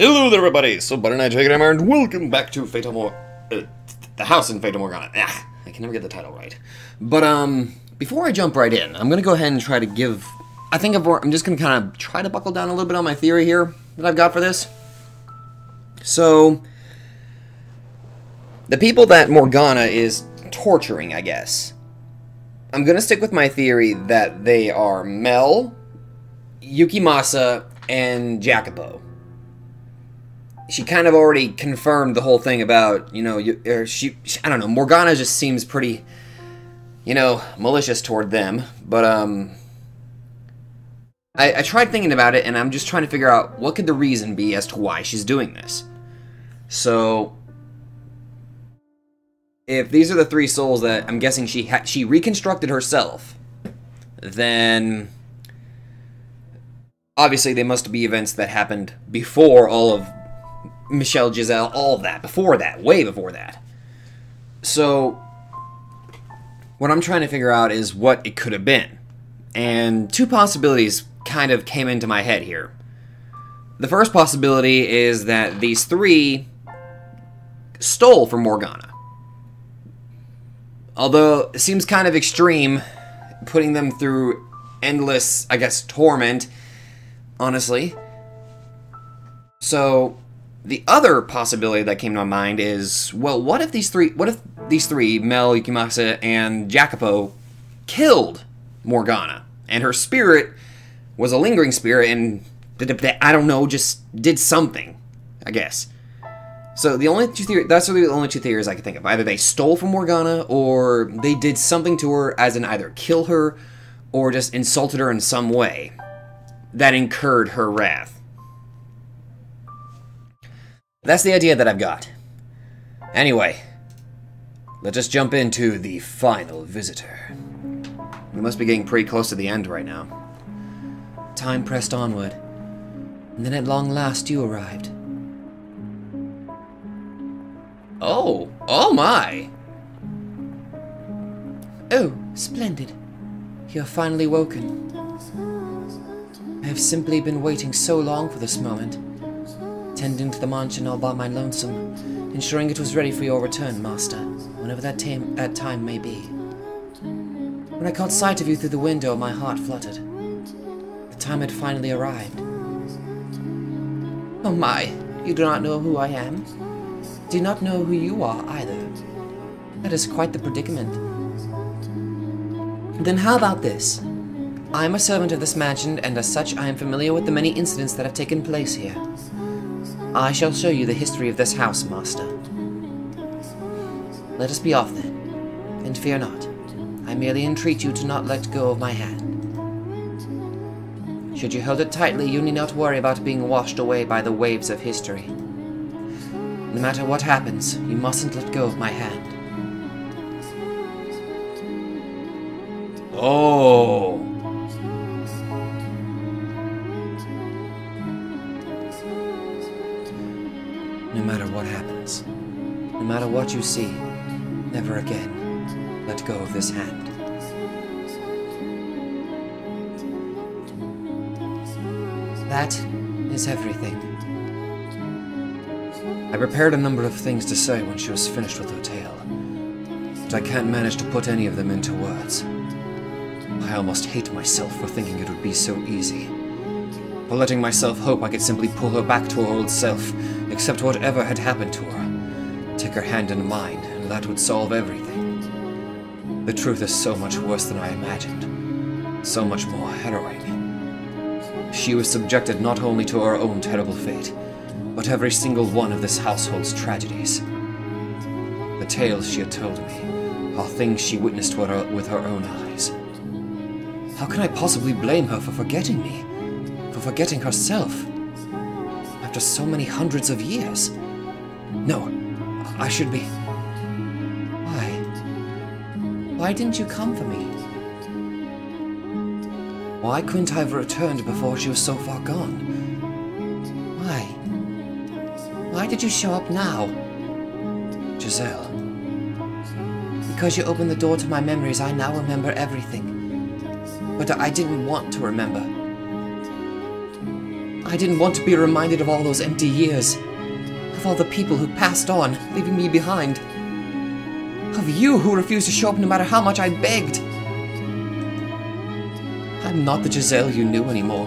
Hello there, everybody! So, Butter Knight, Jacopo, and welcome back to Fata the house in Fata Morgana. I can never get the title right. But, before I jump right in, I'm gonna go ahead and try to give... I'm just gonna kind of try to buckle down a little bit on my theory here that I've got for this. So, the people that Morgana is torturing, I guess. I'm gonna stick with my theory that they are Mell, Yukimasa, and Jacopo. She kind of already confirmed the whole thing about, you know, I don't know, Morgana just seems pretty, you know, malicious toward them, but, I tried thinking about it, and I'm just trying to figure out what could the reason be as to why she's doing this. So, if these are the three souls that I'm guessing she reconstructed herself, then... obviously, they must be events that happened before all of Michel, Giselle, all that. Before that. Way before that. So, what I'm trying to figure out is what it could have been. And two possibilities kind of came into my head here. The first possibility is that these three stole from Morgana. Although, it seems kind of extreme putting them through endless, I guess, torment, honestly. So... the other possibility that came to my mind is, well, what if these three, Mell, Yukimasa, and Jacopo, killed Morgana, and her spirit was a lingering spirit, and, I don't know, just did something, I guess. So the only two theories, that's really the only two theories I can think of. Either they stole from Morgana, or they did something to her, as in either kill her, or just insulted her in some way that incurred her wrath. That's the idea that I've got. Anyway, let us jump into the final visitor. We must be getting pretty close to the end right now. Time pressed onward, and then at long last you arrived. Oh, oh my! Oh, splendid. You're finally woken. I have simply been waiting so long for this moment. Tending to the mansion all by my lonesome, ensuring it was ready for your return, Master, whenever that time may be. When I caught sight of you through the window, my heart fluttered. The time had finally arrived. Oh my, you do not know who I am? Do not know who you are, either. That is quite the predicament. Then how about this? I am a servant of this mansion, and as such I am familiar with the many incidents that have taken place here. I shall show you the history of this house, Master. Let us be off, then. And fear not. I merely entreat you to not let go of my hand. Should you hold it tightly, you need not worry about being washed away by the waves of history. No matter what happens, you mustn't let go of my hand. Oh... no matter what happens, no matter what you see, never again let go of this hand. That is everything. I prepared a number of things to say when she was finished with her tale, but I can't manage to put any of them into words. I almost hate myself for thinking it would be so easy. For letting myself hope I could simply pull her back to her old self, accept whatever had happened to her, take her hand in mine, and that would solve everything. The truth is so much worse than I imagined, so much more harrowing. She was subjected not only to her own terrible fate, but every single one of this household's tragedies. The tales she had told me are things she witnessed with her own eyes. How can I possibly blame her for forgetting me? Forgetting herself after so many hundreds of years? No, I should be... Why didn't you come for me? Why couldn't I have returned before she was so far gone? Why did you show up now? Giselle. Because you opened the door to my memories, I now remember everything. But I didn't want to remember. I didn't want to be reminded of all those empty years, of all the people who passed on, leaving me behind, of you who refused to show up no matter how much I begged. I'm not the Giselle you knew anymore.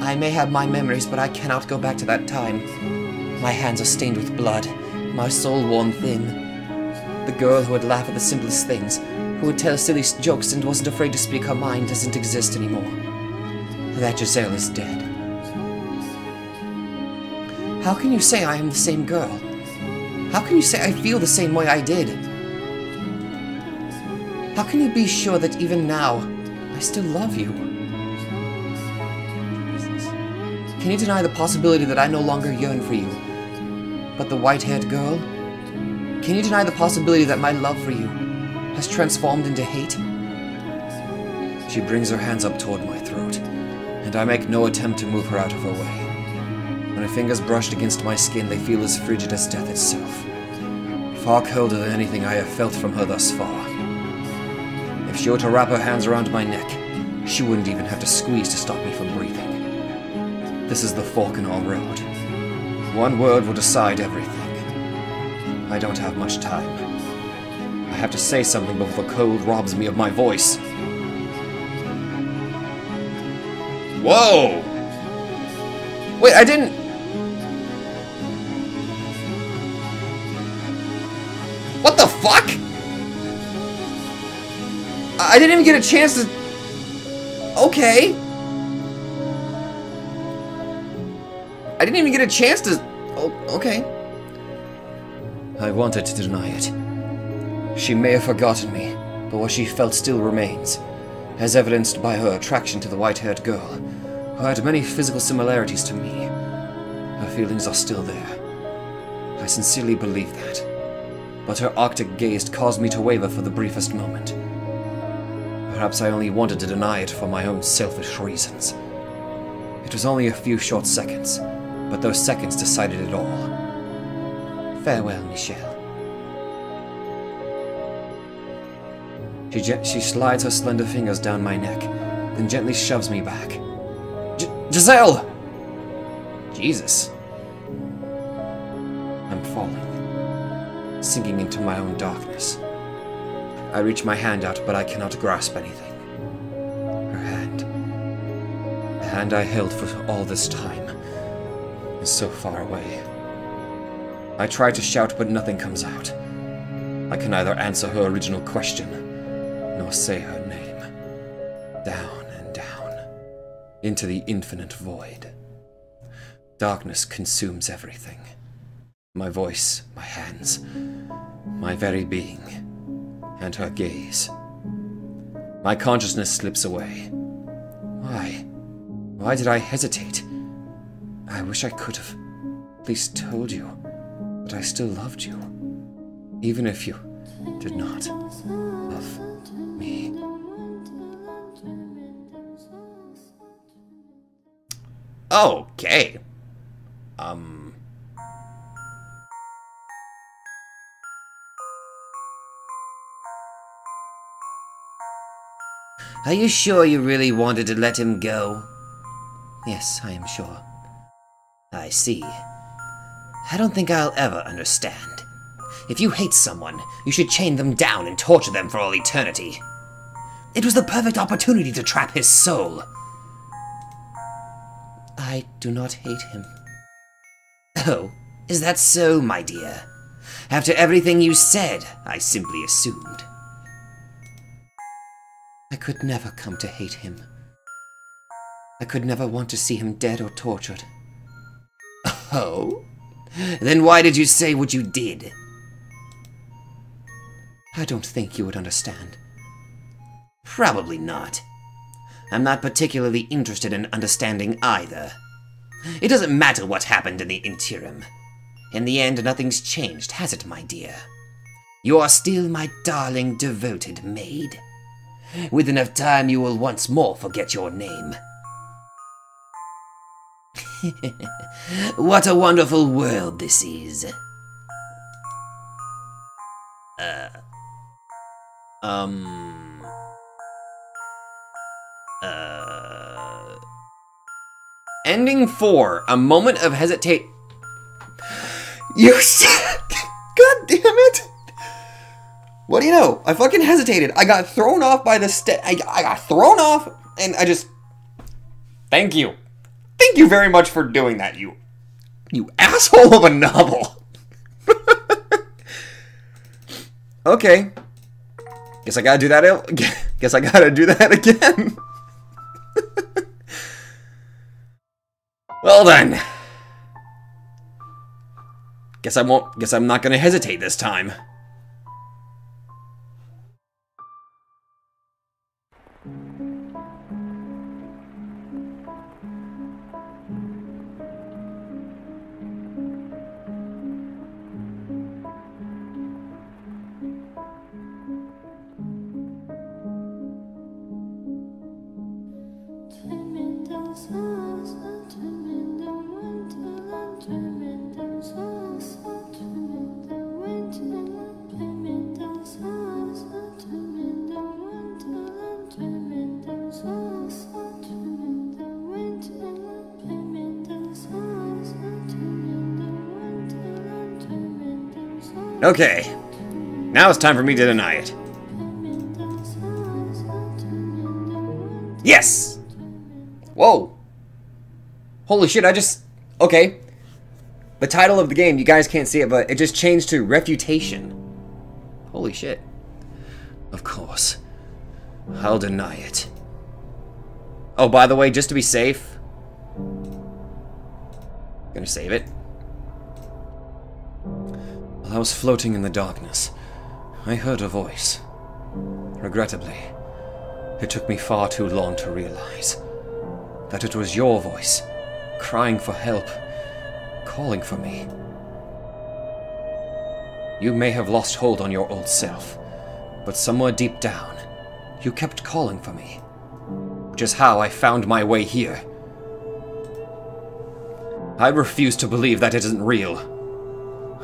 I may have my memories, but I cannot go back to that time. My hands are stained with blood, my soul worn thin. The girl who would laugh at the simplest things, who would tell silly jokes and wasn't afraid to speak her mind, doesn't exist anymore. That Giselle is dead. How can you say I am the same girl? How can you say I feel the same way I did? How can you be sure that even now, I still love you? Can you deny the possibility that I no longer yearn for you, but the white-haired girl? Can you deny the possibility that my love for you has transformed into hate? She brings her hands up toward my throat, and I make no attempt to move her out of her way. When her fingers brushed against my skin, they feel as frigid as death itself. Far colder than anything I have felt from her thus far. If she were to wrap her hands around my neck, she wouldn't even have to squeeze to stop me from breathing. This is the fork in our road. One word will decide everything. I don't have much time. I have to say something before the cold robs me of my voice. Whoa! Wait, I didn't... What the fuck? I didn't even get a chance to... Okay. I didn't even get a chance to... Oh, okay. I wanted to deny it. She may have forgotten me, but what she felt still remains, as evidenced by her attraction to the white-haired girl, who had many physical similarities to me. Her feelings are still there. I sincerely believe that. But her arctic gaze caused me to waver for the briefest moment. Perhaps I only wanted to deny it for my own selfish reasons. It was only a few short seconds. But those seconds decided it all. Farewell, Michel. She slides her slender fingers down my neck, then gently shoves me back. Giselle! Jesus. I'm falling, sinking into my own darkness. I reach my hand out, but I cannot grasp anything. Her hand. The hand I held for all this time. So far away. I try to shout, but nothing comes out. I can neither answer her original question, nor say her name. Down and down, into the infinite void. Darkness consumes everything. My voice, my hands, my very being, and her gaze. My consciousness slips away. Why? Why did I hesitate? I wish I could have at least told you that I still loved you, even if you did not love me. Okay. Are you sure you really wanted to let him go? Yes, I am sure. I see. I don't think I'll ever understand. If you hate someone, you should chain them down and torture them for all eternity. It was the perfect opportunity to trap his soul. I do not hate him. Oh, is that so, my dear? After everything you said, I simply assumed. I could never come to hate him. I could never want to see him dead or tortured. Oh? Then why did you say what you did? I don't think you would understand. Probably not. I'm not particularly interested in understanding either. It doesn't matter what happened in the interim. In the end, nothing's changed, has it, my dear? You are still my darling, devoted maid. With enough time, you will once more forget your name. What a wonderful world this is. Ending 4, a moment of hesitate. You said, God damn it. What do you know? I fucking hesitated. I got thrown off by the I got thrown off and I just. Thank you. Thank you very much for doing that, you asshole of a novel. Okay. Guess I gotta do that. Guess I gotta do that again. Well then. Guess I won't. Guess I'm not gonna hesitate this time. Okay, now it's time for me to deny it. Yes! Whoa. Holy shit, I just... Okay. The title of the game, you guys can't see it, but it just changed to Refutation. Holy shit. Of course. I'll deny it. Oh, by the way, just to be safe... I'm gonna save it. I was floating in the darkness. I heard a voice. Regrettably, it took me far too long to realize that it was your voice, crying for help, calling for me. You may have lost hold on your old self, but somewhere deep down, you kept calling for me, which is how I found my way here. I refuse to believe that it isn't real.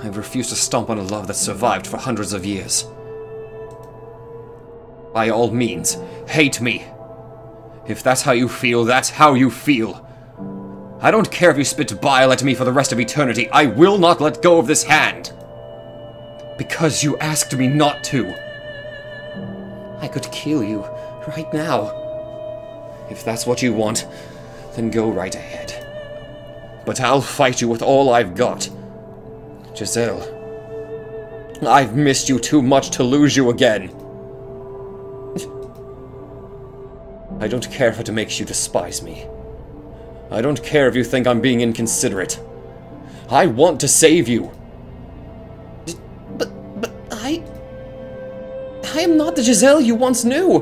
I refuse to stomp on a love that survived for hundreds of years. By all means, hate me. If that's how you feel, that's how you feel. I don't care if you spit bile at me for the rest of eternity. I will not let go of this hand. Because you asked me not to. I could kill you right now. If that's what you want, then go right ahead. But I'll fight you with all I've got. Giselle, I've missed you too much to lose you again. I don't care if it makes you despise me. I don't care if you think I'm being inconsiderate. I want to save you. But I am not the Giselle you once knew.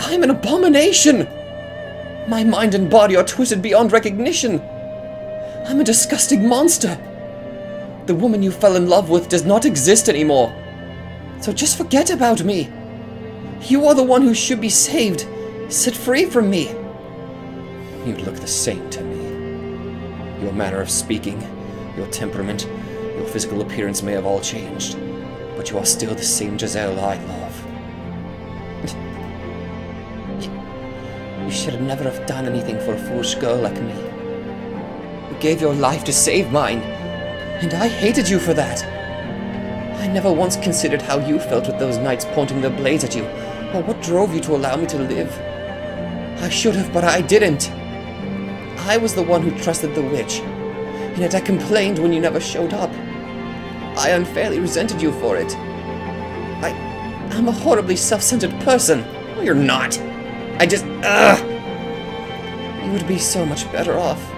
I'm an abomination. My mind and body are twisted beyond recognition. I'm a disgusting monster. The woman you fell in love with does not exist anymore. So just forget about me. You are the one who should be saved, set free from me. You look the same to me. Your manner of speaking, your temperament, your physical appearance may have all changed, but you are still the same Giselle I love. You should never have done anything for a foolish girl like me. You gave your life to save mine. And I hated you for that. I never once considered how you felt with those knights pointing their blades at you, or what drove you to allow me to live. I should have, but I didn't. I was the one who trusted the witch, and yet I complained when you never showed up. I unfairly resented you for it. I'm a horribly self-centered person. Well, you're not. I just... Ugh! You would be so much better off.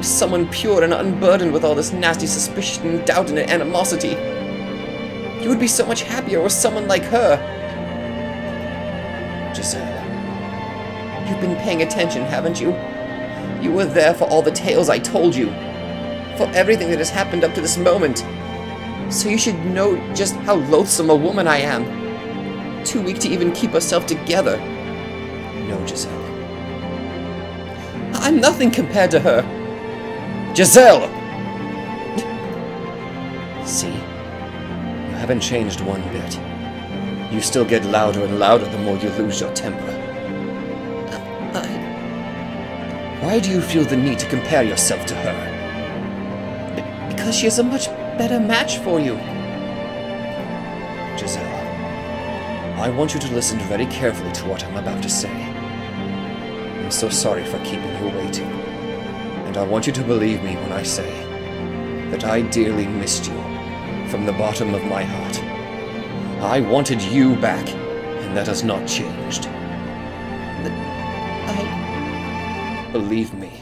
Someone pure and unburdened with all this nasty suspicion, doubt, and animosity. You would be so much happier with someone like her. Giselle, you've been paying attention, haven't you? You were there for all the tales I told you, for everything that has happened up to this moment. So you should know just how loathsome a woman I am. Too weak to even keep herself together. No, Giselle. I'm nothing compared to her. Giselle! See? You haven't changed one bit. You still get louder and louder the more you lose your temper. I... Why do you feel the need to compare yourself to her? Because she is a much better match for you. Giselle, I want you to listen very carefully to what I'm about to say. I'm so sorry for keeping you waiting. And I want you to believe me when I say that I dearly missed you from the bottom of my heart. I wanted you back, and that has not changed. Believe me.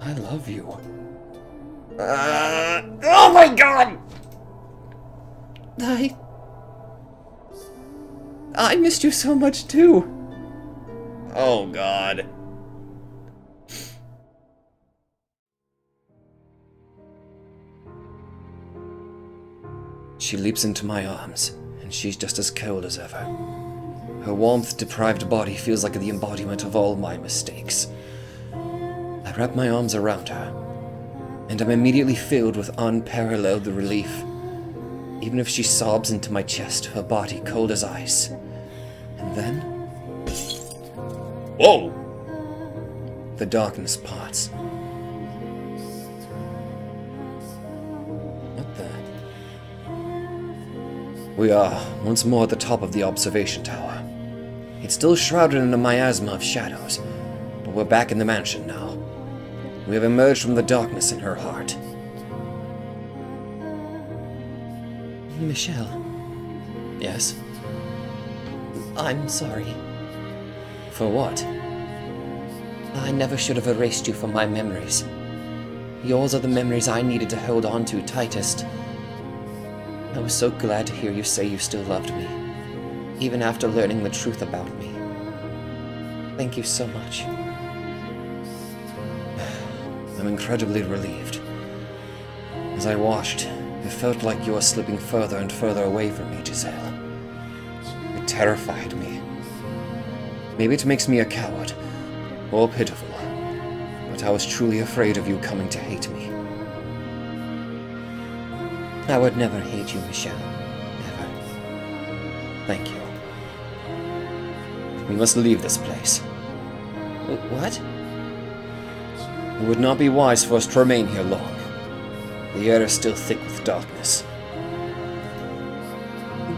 I love you. Oh my god! I missed you so much too. Oh god. She leaps into my arms, and she's just as cold as ever. Her warmth-deprived body feels like the embodiment of all my mistakes. I wrap my arms around her, and I'm immediately filled with unparalleled relief. Even if she sobs into my chest, her body cold as ice. And then... Whoa! The darkness parts. What the... We are once more at the top of the observation tower. It's still shrouded in a miasma of shadows, but we're back in the mansion now. We have emerged from the darkness in her heart. Michel. Yes? I'm sorry. For what? I never should have erased you from my memories. Yours are the memories I needed to hold on to tightest. I was so glad to hear you say you still loved me, even after learning the truth about me. Thank you so much. I'm incredibly relieved. As I watched, it felt like you were slipping further and further away from me, Giselle. It terrified me. Maybe it makes me a coward, or pitiful, but I was truly afraid of you coming to hate me. I would never hate you, Michel. Never. Thank you. We must leave this place. What? It would not be wise for us to remain here long. The air is still thick with darkness.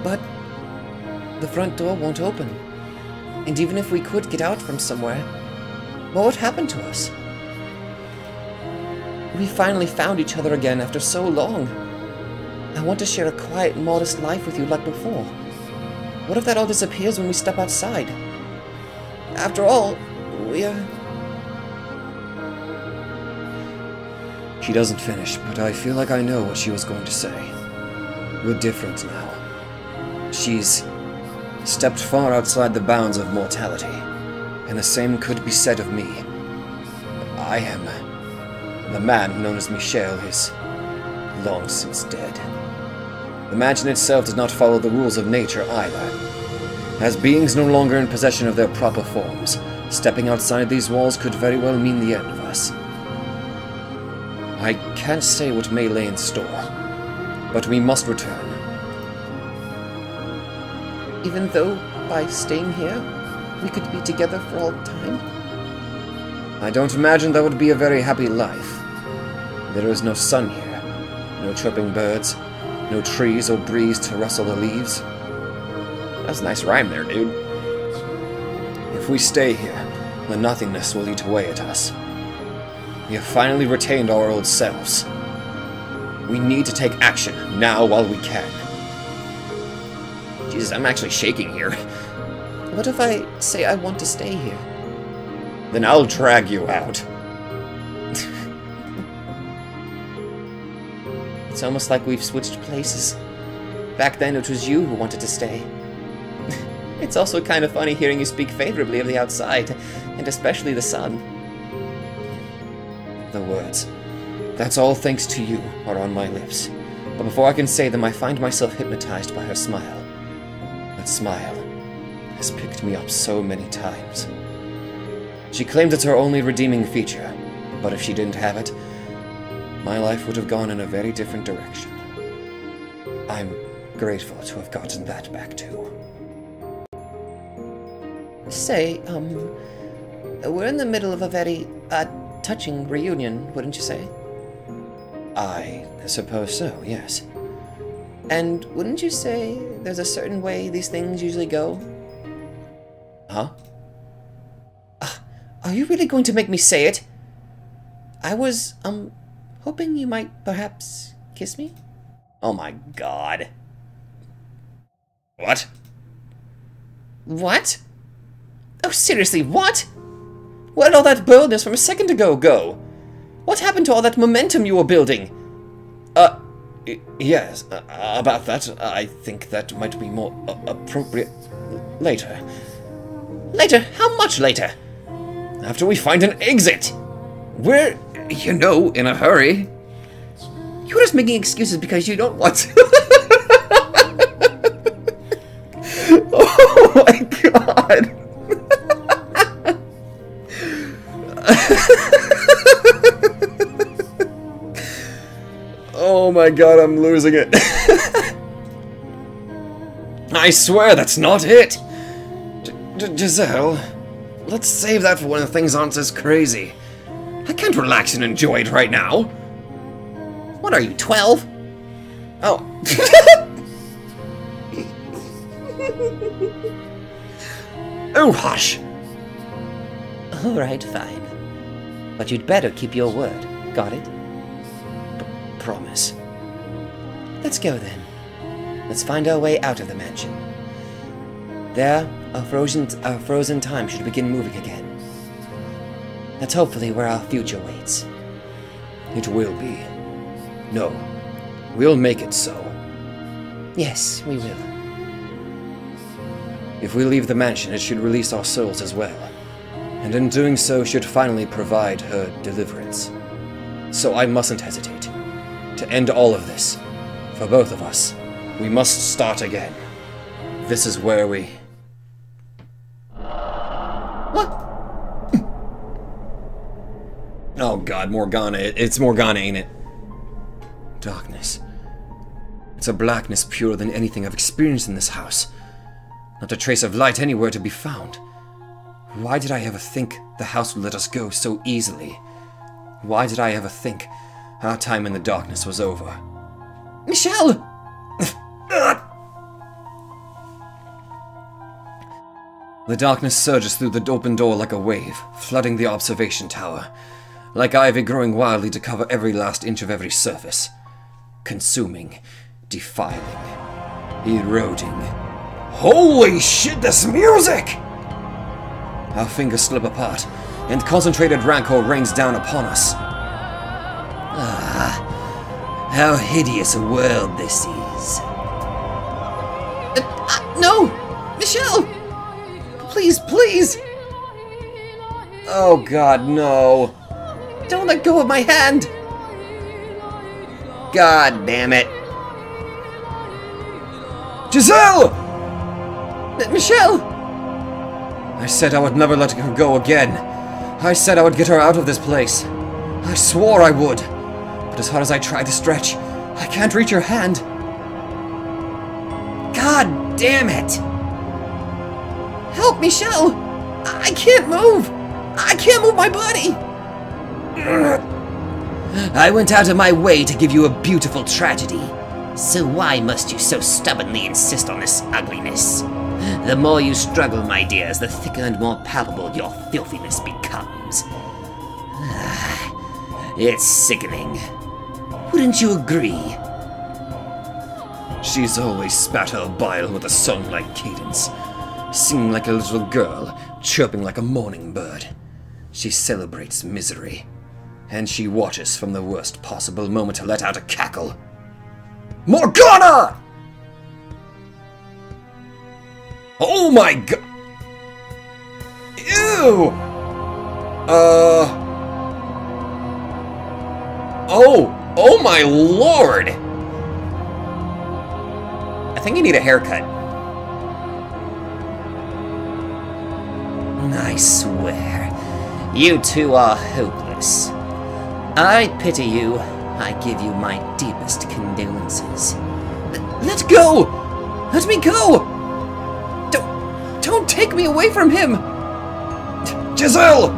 But... the front door won't open. And even if we could get out from somewhere, what would happen to us? We finally found each other again after so long. I want to share a quiet, modest life with you like before. What if that all disappears when we step outside? After all, we're... She doesn't finish, but I feel like I know what she was going to say. We're different now. She's stepped far outside the bounds of mortality, and the same could be said of me. I am... the man known as Michel is long since dead. The mansion itself does not follow the rules of nature either. As beings no longer in possession of their proper forms, stepping outside these walls could very well mean the end of us. I can't say what may lay in store, but we must return. Even though, by staying here, we could be together for all time? I don't imagine that would be a very happy life. There is no sun here, no chirping birds, no trees or breeze to rustle the leaves. That's a nice rhyme there, dude. If we stay here, the nothingness will eat away at us. We have finally retained our old selves. We need to take action, now while we can. Jesus, I'm actually shaking here. What if I say I want to stay here? Then I'll drag you out. It's almost like we've switched places. Back then it was you who wanted to stay. It's also kind of funny hearing you speak favorably of the outside, and especially the sun. The words, "That's all thanks to you," are on my lips, but before I can say them I find myself hypnotized by her smile. That smile has picked me up so many times. She claims it's her only redeeming feature, but if she didn't have it, my life would have gone in a very different direction. I'm grateful to have gotten that back too. Say, We're in the middle of a very, touching reunion, wouldn't you say? I suppose so, yes. And wouldn't you say there's a certain way these things usually go? Huh? Are you really going to make me say it? I was, hoping you might perhaps kiss me? Oh my god. What? What? Oh, seriously, what? Where did all that boldness from a second ago go? What happened to all that momentum you were building? Yes, about that, I think that might be more appropriate later. Later? How much later? After we find an exit! We're, you know, in a hurry. You're just making excuses because you don't want to. Oh my god! Oh my god, I'm losing it. I swear that's not it! Giselle, let's save that for when things aren't as crazy. I can't relax and enjoy it right now. What are you, 12? Oh. Oh, hush! Alright, fine. But you'd better keep your word, got it? Promise. Let's go then. Let's find our way out of the mansion. There, our frozen time should begin moving again. That's hopefully where our future waits. It will be. No, we'll make it so. Yes, we will. If we leave the mansion, it should release our souls as well. And in doing so, should finally provide her deliverance. So I mustn't hesitate. To end all of this, for both of us, we must start again. This is where we... Oh god, Morgana. It's Morgana, ain't it? Darkness. It's a blackness purer than anything I've experienced in this house. Not a trace of light anywhere to be found. Why did I ever think the house would let us go so easily? Why did I ever think our time in the darkness was over? Michel! The darkness surges through the open door like a wave, flooding the observation tower. Like ivy growing wildly to cover every last inch of every surface. Consuming, defiling, eroding. Holy shit, this music! Our fingers slip apart, and concentrated rancor rains down upon us. Ah, how hideous a world this is. No! Michel! Please, please! Oh god, no. Don't let go of my hand! God damn it. Giselle! Michel! I said I would never let her go again. I said I would get her out of this place. I swore I would. But as hard as I try to stretch, I can't reach her hand. God damn it! Help, Michel! I can't move! I can't move my body! I went out of my way to give you a beautiful tragedy. So why must you so stubbornly insist on this ugliness? The more you struggle, my dears, the thicker and more palpable your filthiness becomes. It's sickening. Wouldn't you agree? She's always spat her bile with a song-like cadence, singing like a little girl, chirping like a morning bird. She celebrates misery. And she watches from the worst possible moment to let out a cackle. Morgana! Oh my god! Ew! Oh my lord! I think I need a haircut. I swear, you two are hopeless. I pity you. I give you my deepest condolences. Let go! Let me go! Don't take me away from him! Giselle!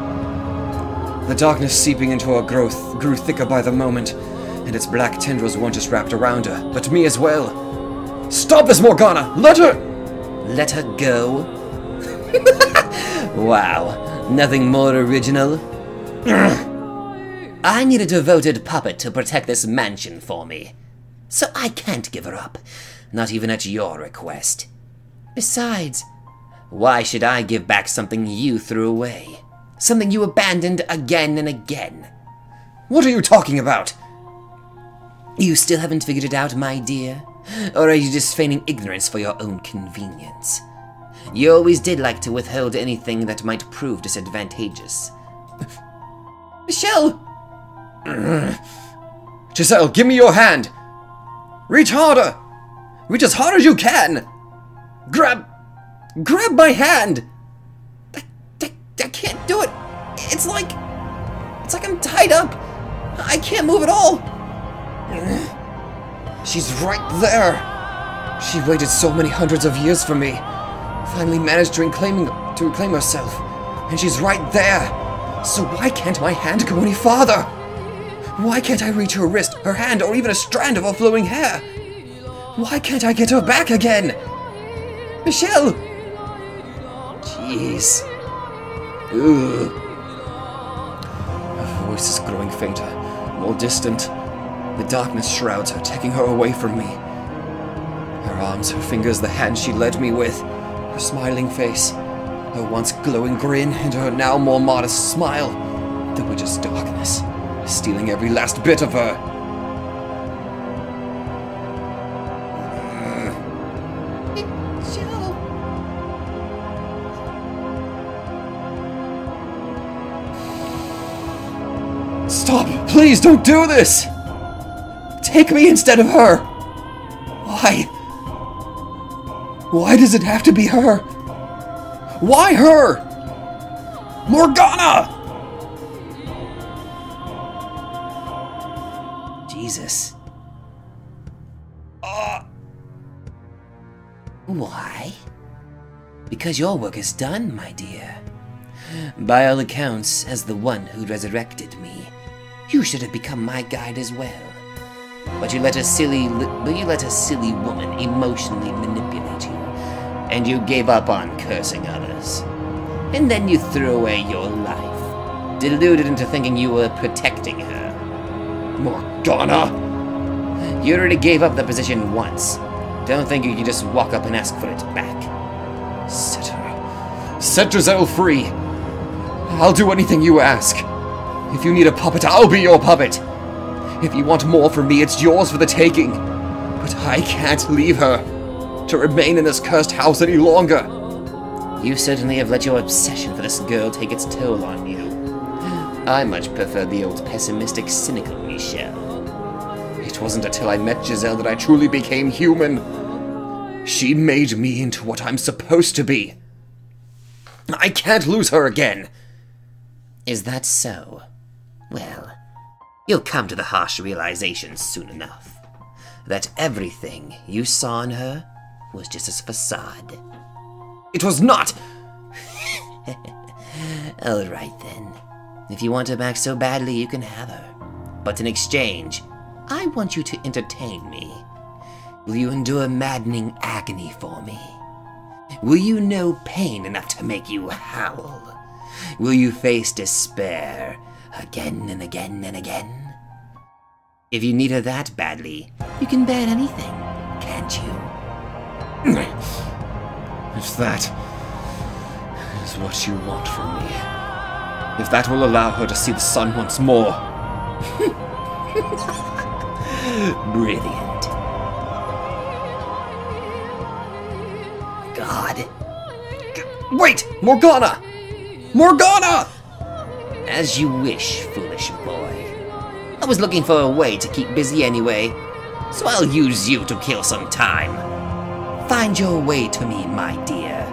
The darkness seeping into her grew thicker by the moment, and its black tendrils weren't just wrapped around her, but me as well. Stop this, Morgana! Let her go? Wow, nothing more original. I need a devoted puppet to protect this mansion for me. So I can't give her up, not even at your request. Besides, why should I give back something you threw away? Something you abandoned again and again? What are you talking about? You still haven't figured it out, my dear? Or are you just feigning ignorance for your own convenience? You always did like to withhold anything that might prove disadvantageous. Michel! Giselle, give me your hand! Reach harder! Reach as hard as you can! Grab my hand! I can't do it! It's like I'm tied up! I can't move at all! She's right there! She waited so many hundreds of years for me. Finally managed to reclaim herself. And she's right there! So why can't my hand go any farther? Why can't I reach her wrist, her hand, or even a strand of her flowing hair? Why can't I get her back again? Michel! Jeez. Ugh. Her voice is growing fainter, more distant. The darkness shrouds her, taking her away from me. Her arms, her fingers, the hand she led me with, her smiling face, her once glowing grin, and her now more modest smile. The witch's darkness, stealing every last bit of her. Stop! Please don't do this! Take me instead of her! Why? Why does it have to be her? Why her? Morgana! Jesus. Why? Because your work is done, my dear. By all accounts, as the one who resurrected me, you should have become my guide as well. But you let a silly woman emotionally manipulate you, and you gave up on cursing others. And then you threw away your life, deluded into thinking you were protecting her. Morgana! You already gave up the position once. Don't think you can just walk up and ask for it back. Set Giselle free! I'll do anything you ask. If you need a puppet, I'll be your puppet! If you want more from me, it's yours for the taking. But I can't leave her to remain in this cursed house any longer. You certainly have let your obsession for this girl take its toll on you. I much prefer the old pessimistic, cynical Michel. It wasn't until I met Giselle that I truly became human. She made me into what I'm supposed to be. I can't lose her again. Is that so? Well... you'll come to the harsh realization soon enough that everything you saw in her was just a facade. It was not! Alright then. If you want her back so badly, you can have her. But in exchange, I want you to entertain me. Will you endure maddening agony for me? Will you know pain enough to make you howl? Will you face despair? Again and again and again. If you need her that badly, you can bear anything, can't you? If that is what you want from me, if that will allow her to see the sun once more. Brilliant. God. Wait! Morgana! Morgana! As you wish, foolish boy. I was looking for a way to keep busy anyway, so I'll use you to kill some time. Find your way to me, my dear.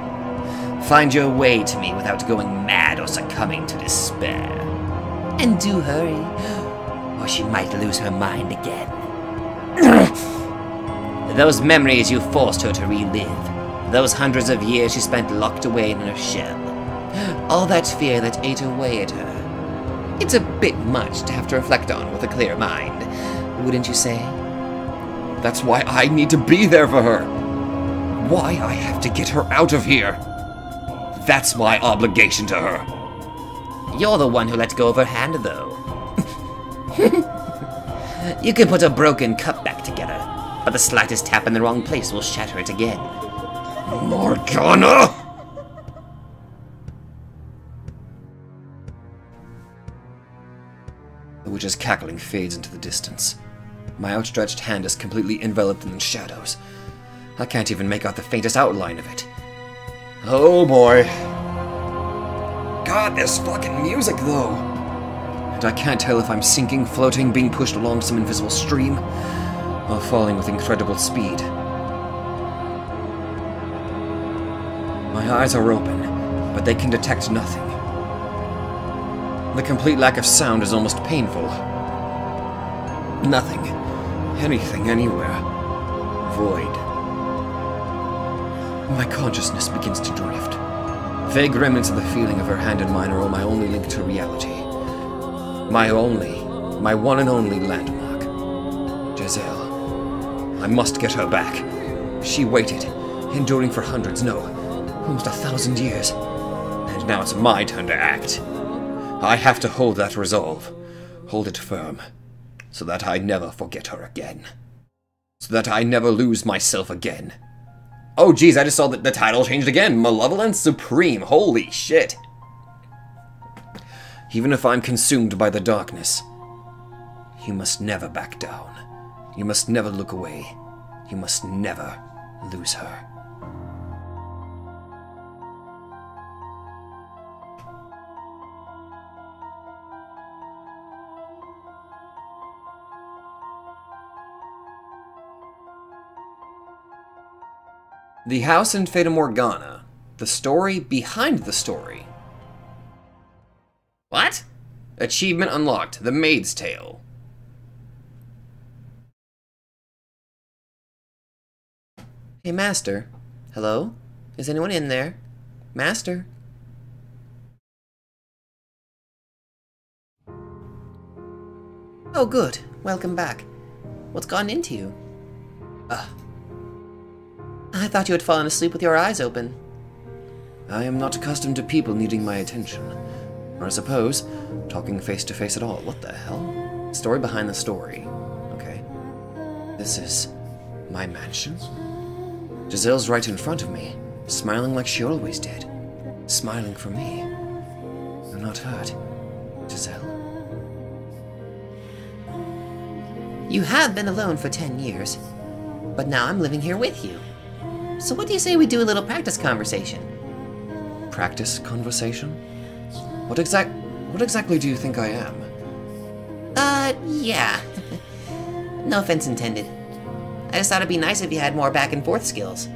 Find your way to me without going mad or succumbing to despair. And do hurry, or she might lose her mind again. Those memories you forced her to relive, those hundreds of years she spent locked away in her shell, all that fear that ate away at her. It's a bit much to have to reflect on with a clear mind, wouldn't you say? That's why I need to be there for her. Why I have to get her out of here. That's my obligation to her. You're the one who let go of her hand, though. You can put a broken cup back together, but the slightest tap in the wrong place will shatter it again. Morgana! The witch's cackling fades into the distance. My outstretched hand is completely enveloped in the shadows. I can't even make out the faintest outline of it. Oh boy. God, there's fucking music though! And I can't tell if I'm sinking, floating, being pushed along some invisible stream, or falling with incredible speed. My eyes are open, but they can detect nothing. The complete lack of sound is almost painful. Nothing. Anything, anywhere. Void. My consciousness begins to drift. Vague remnants of the feeling of her hand in mine are all my only link to reality. My one and only landmark. Giselle. I must get her back. She waited, enduring for hundreds, no, almost 1,000 years. And now it's my turn to act. I have to hold that resolve. Hold it firm. So that I never forget her again. So that I never lose myself again. Oh geez, I just saw that the title changed again. Malevolence Supreme, holy shit. Even if I'm consumed by the darkness, you must never back down. You must never look away. You must never lose her. The House in Fata Morgana. The story behind the story. What? Achievement unlocked. The Maid's Tale. Hey, Master. Hello? Is anyone in there? Master? Oh, good. Welcome back. What's gotten into you? I thought you had fallen asleep with your eyes open. I am not accustomed to people needing my attention. Or I suppose, talking face to face at all. What the hell? Story behind the story. Okay. This is my mansion? Giselle's right in front of me, smiling like she always did. Smiling for me. I'm not hurt. Giselle? You have been alone for 10 years, but now I'm living here with you. So what do you say we do a little practice conversation? Practice conversation? What exactly do you think I am? Yeah. No offense intended. I just thought it'd be nice if you had more back and forth skills.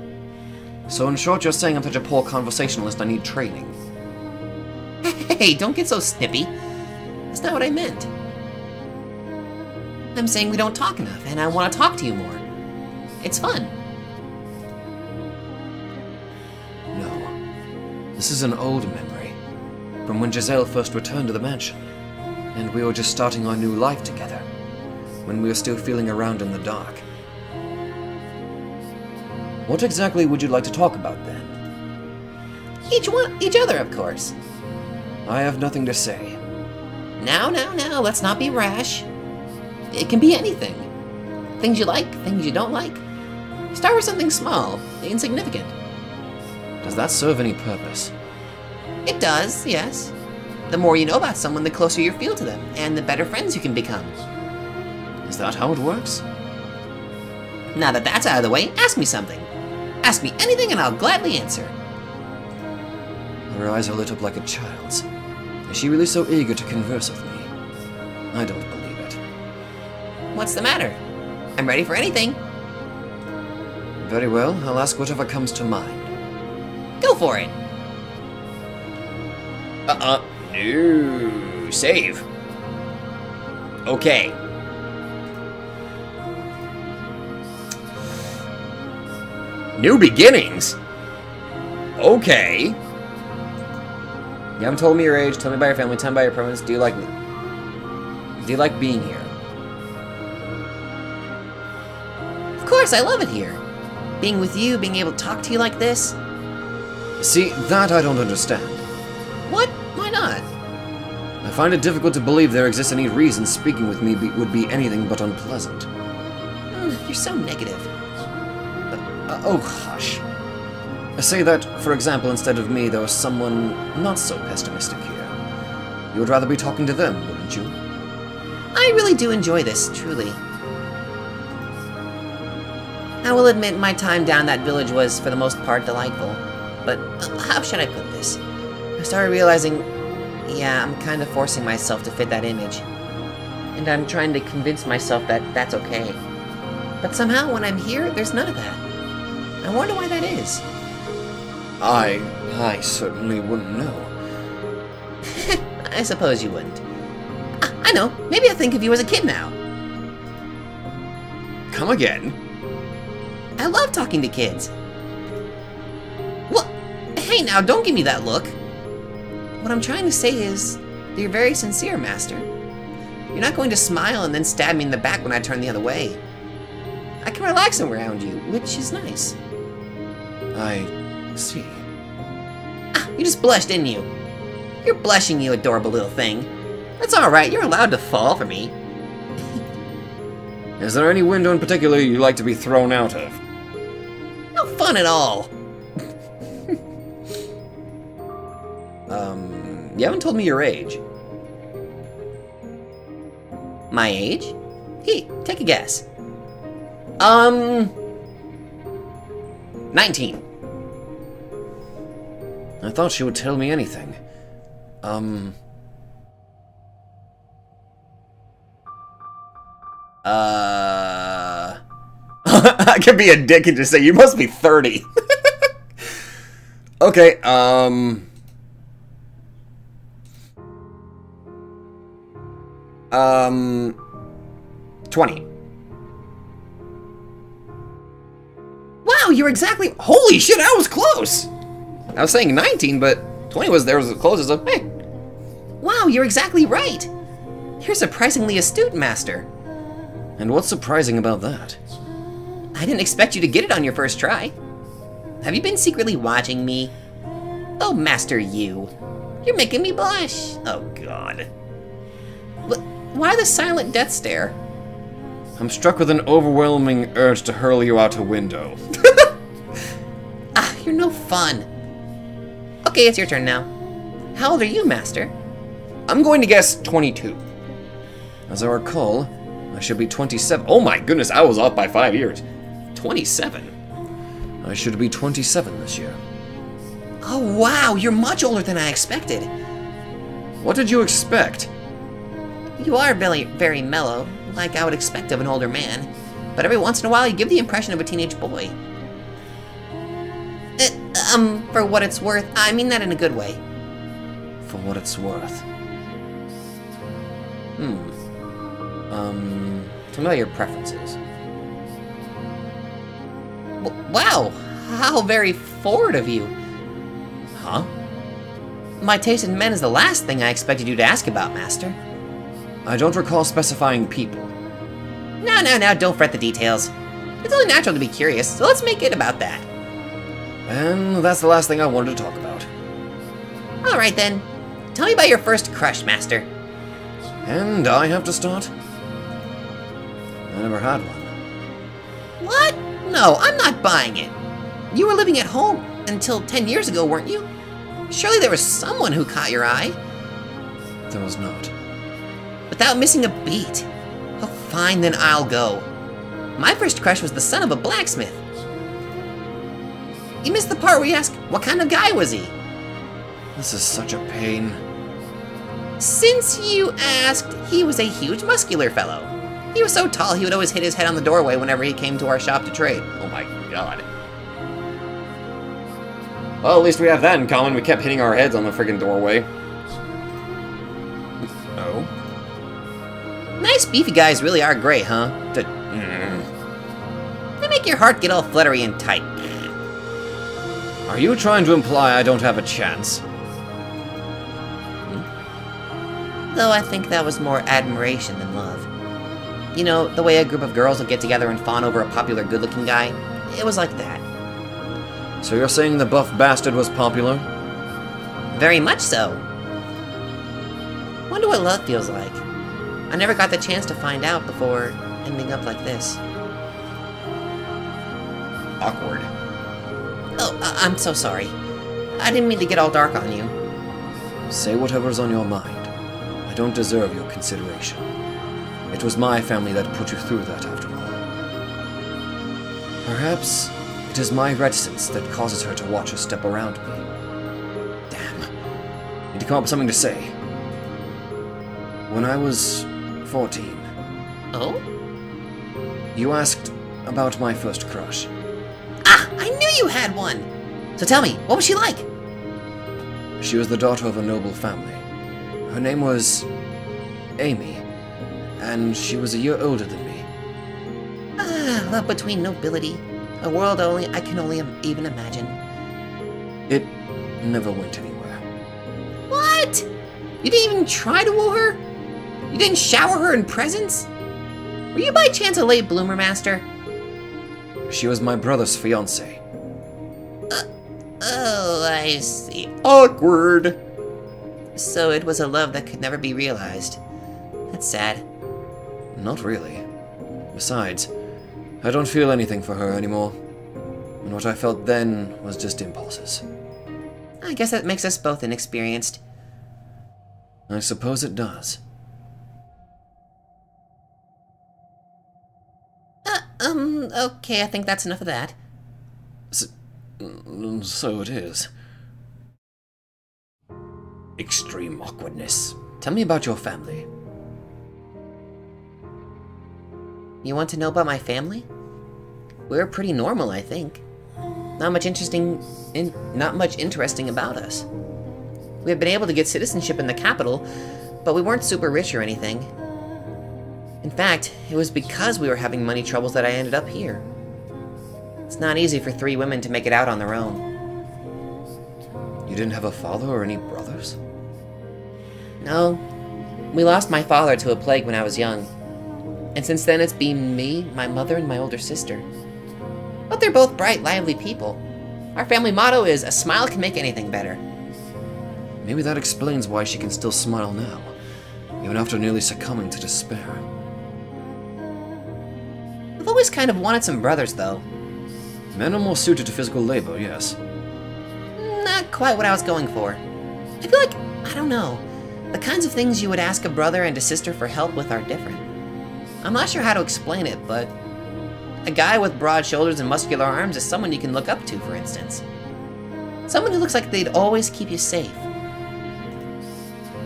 So in short, you're saying I'm such a poor conversationalist I need training. Hey, don't get so snippy. That's not what I meant. I'm saying we don't talk enough, and I want to talk to you more. It's fun. This is an old memory, from when Giselle first returned to the mansion, and we were just starting our new life together, when we were still feeling around in the dark. What exactly would you like to talk about, then? Each other, of course. I have nothing to say. No, let's not be rash. It can be anything. Things you like, things you don't like. Start with something small, insignificant. Does that serve any purpose? It does, yes. The more you know about someone, the closer you feel to them, and the better friends you can become. Is that how it works? Now that that's out of the way, ask me something. Ask me anything and I'll gladly answer. Her eyes are lit up like a child's. Is she really so eager to converse with me? I don't believe it. What's the matter? I'm ready for anything. Very well, I'll ask whatever comes to mind. Go for it! No. Save. Okay. New beginnings? Okay. You haven't told me your age. Tell me about your family. Tell me about your preference. Do you like me? Do you like being here? Of course, I love it here. Being with you, being able to talk to you like this. See, that I don't understand. What? Why not? I find it difficult to believe there exists any reason speaking with me would be anything but unpleasant. You're so negative. Oh, hush. Say that, for example, instead of me, there was someone not so pessimistic here. You would rather be talking to them, wouldn't you? I really do enjoy this, truly. I will admit my time down that village was, for the most part, delightful. But how should I put this? I started realizing, yeah, I'm kind of forcing myself to fit that image. And I'm trying to convince myself that that's okay. But somehow, when I'm here, there's none of that. I wonder why that is. I certainly wouldn't know. I suppose you wouldn't. I know. Maybe I think of you as a kid now. Come again? I love talking to kids. Well, hey now, don't give me that look. What I'm trying to say is that you're very sincere, Master. You're not going to smile and then stab me in the back when I turn the other way. I can relax around you, which is nice. I see. Ah, you just blushed, didn't you? You're blushing, you adorable little thing. That's alright, you're allowed to fall for me. Is there any window in particular you like to be thrown out of? No fun at all. You haven't told me your age. My age? Hey, take a guess. 19. I thought she would tell me anything. I could be a dick and just say, you must be 30. Okay, $20. Wow, you're exactly... Holy shit, I was close! I was saying 19, but 20 was there was the closest of, hey. Wow, you're exactly right. You're surprisingly astute, Master. And what's surprising about that? I didn't expect you to get it on your first try. Have you been secretly watching me? Oh, Master Yu. You're making me blush. Oh, God. Why the silent death stare? I'm struck with an overwhelming urge to hurl you out a window. Ah, you're no fun. Okay, it's your turn now. How old are you, Master? I'm going to guess 22. As I recall, I should be 27. Oh my goodness, I was off by 5 years. 27? I should be 27 this year. Oh wow, you're much older than I expected. What did you expect? You are very, very mellow, like I would expect of an older man. But every once in a while, you give the impression of a teenage boy. For what it's worth, I mean that in a good way. For what it's worth. Tell me about your preferences. Wow, how very forward of you. Huh? My taste in men is the last thing I expected you to ask about, Master. I don't recall specifying people. No, don't fret the details. It's only natural to be curious, so let's make it about that. And that's the last thing I wanted to talk about. Alright then. Tell me about your first crush, Master. And I have to start? I never had one. What? No, I'm not buying it. You were living at home until 10 years ago, weren't you? Surely there was someone who caught your eye. There was not. Without missing a beat. Oh, fine, then I'll go. My first crush was the son of a blacksmith. You missed the part where you asked, what kind of guy was he? This is such a pain. Since you asked, he was a huge muscular fellow. He was so tall he would always hit his head on the doorway whenever he came to our shop to trade. Oh my god. Well, at least we have that in common. We kept hitting our heads on the friggin' doorway. Oh. Nice beefy guys really are great, huh? They make your heart get all fluttery and tight. Are you trying to imply I don't have a chance? Though I think that was more admiration than love. You know, the way a group of girls will get together and fawn over a popular good-looking guy, it was like that. So you're saying the buff bastard was popular? Very much so. Wonder what love feels like. I never got the chance to find out before ending up like this. Awkward. Oh, I'm so sorry. I didn't mean to get all dark on you. Say whatever's on your mind. I don't deserve your consideration. It was my family that put you through that, after all. Perhaps it is my reticence that causes her to watch her step around me. Damn. Need to come up with something to say. When I was 14... Oh? You asked about my first crush. Ah! I knew you had one! So tell me, what was she like? She was the daughter of a noble family. Her name was... Amy. And she was a year older than me. Ah, love between nobility. A world only I can only even imagine. It never went anywhere. What? You didn't even try to woo her? You didn't shower her in presents? Were you by chance a late bloomer, Master? She was my brother's fiancée. Oh, I see. Awkward! So it was a love that could never be realized. That's sad. Not really. Besides, I don't feel anything for her anymore. And what I felt then was just impulses. I guess that makes us both inexperienced. I suppose it does. Okay, I think that's enough of that. So it is. Extreme awkwardness. Tell me about your family. You want to know about my family? We're pretty normal, I think. Not much interesting about us. We have been able to get citizenship in the capital, but we weren't super rich or anything. In fact, it was because we were having money troubles that I ended up here. It's not easy for three women to make it out on their own. You didn't have a father or any brothers? No. We lost my father to a plague when I was young. And since then, it's been me, my mother, and my older sister. But they're both bright, lively people. Our family motto is, a smile can make anything better. Maybe that explains why she can still smile now, even after nearly succumbing to despair. I've always kind of wanted some brothers, though. Men are more suited to physical labor, yes. Not quite what I was going for. I feel like, I don't know, the kinds of things you would ask a brother and a sister for help with are different. I'm not sure how to explain it, but a guy with broad shoulders and muscular arms is someone you can look up to, for instance. Someone who looks like they'd always keep you safe.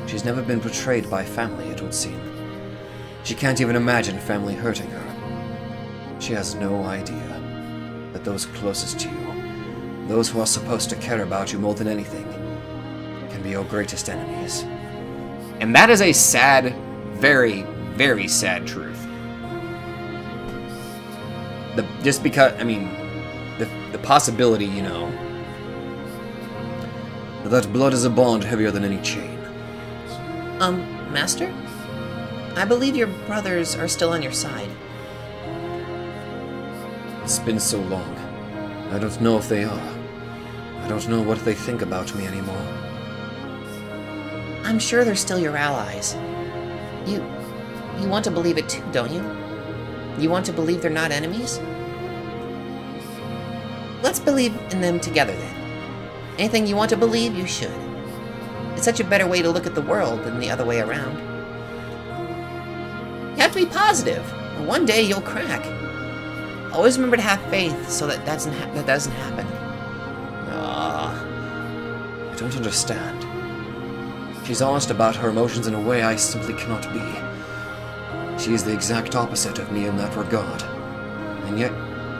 She's never been betrayed by family, it would seem. She can't even imagine family hurting her. She has no idea that those closest to you, those who are supposed to care about you more than anything, can be your greatest enemies. And that is a sad, very, very sad truth. Just because, I mean, the possibility, you know, that blood is a bond heavier than any chain. Master? I believe your brothers are still on your side. It's been so long. I don't know if they are. I don't know what they think about me anymore. I'm sure they're still your allies. You want to believe it too, don't you? You want to believe they're not enemies? Let's believe in them together, then. Anything you want to believe, you should. It's such a better way to look at the world than the other way around. You have to be positive, or one day you'll crack. Always remember to have faith so that that doesn't happen. I don't understand. She's honest about her emotions in a way I simply cannot be. She is the exact opposite of me in that regard, and yet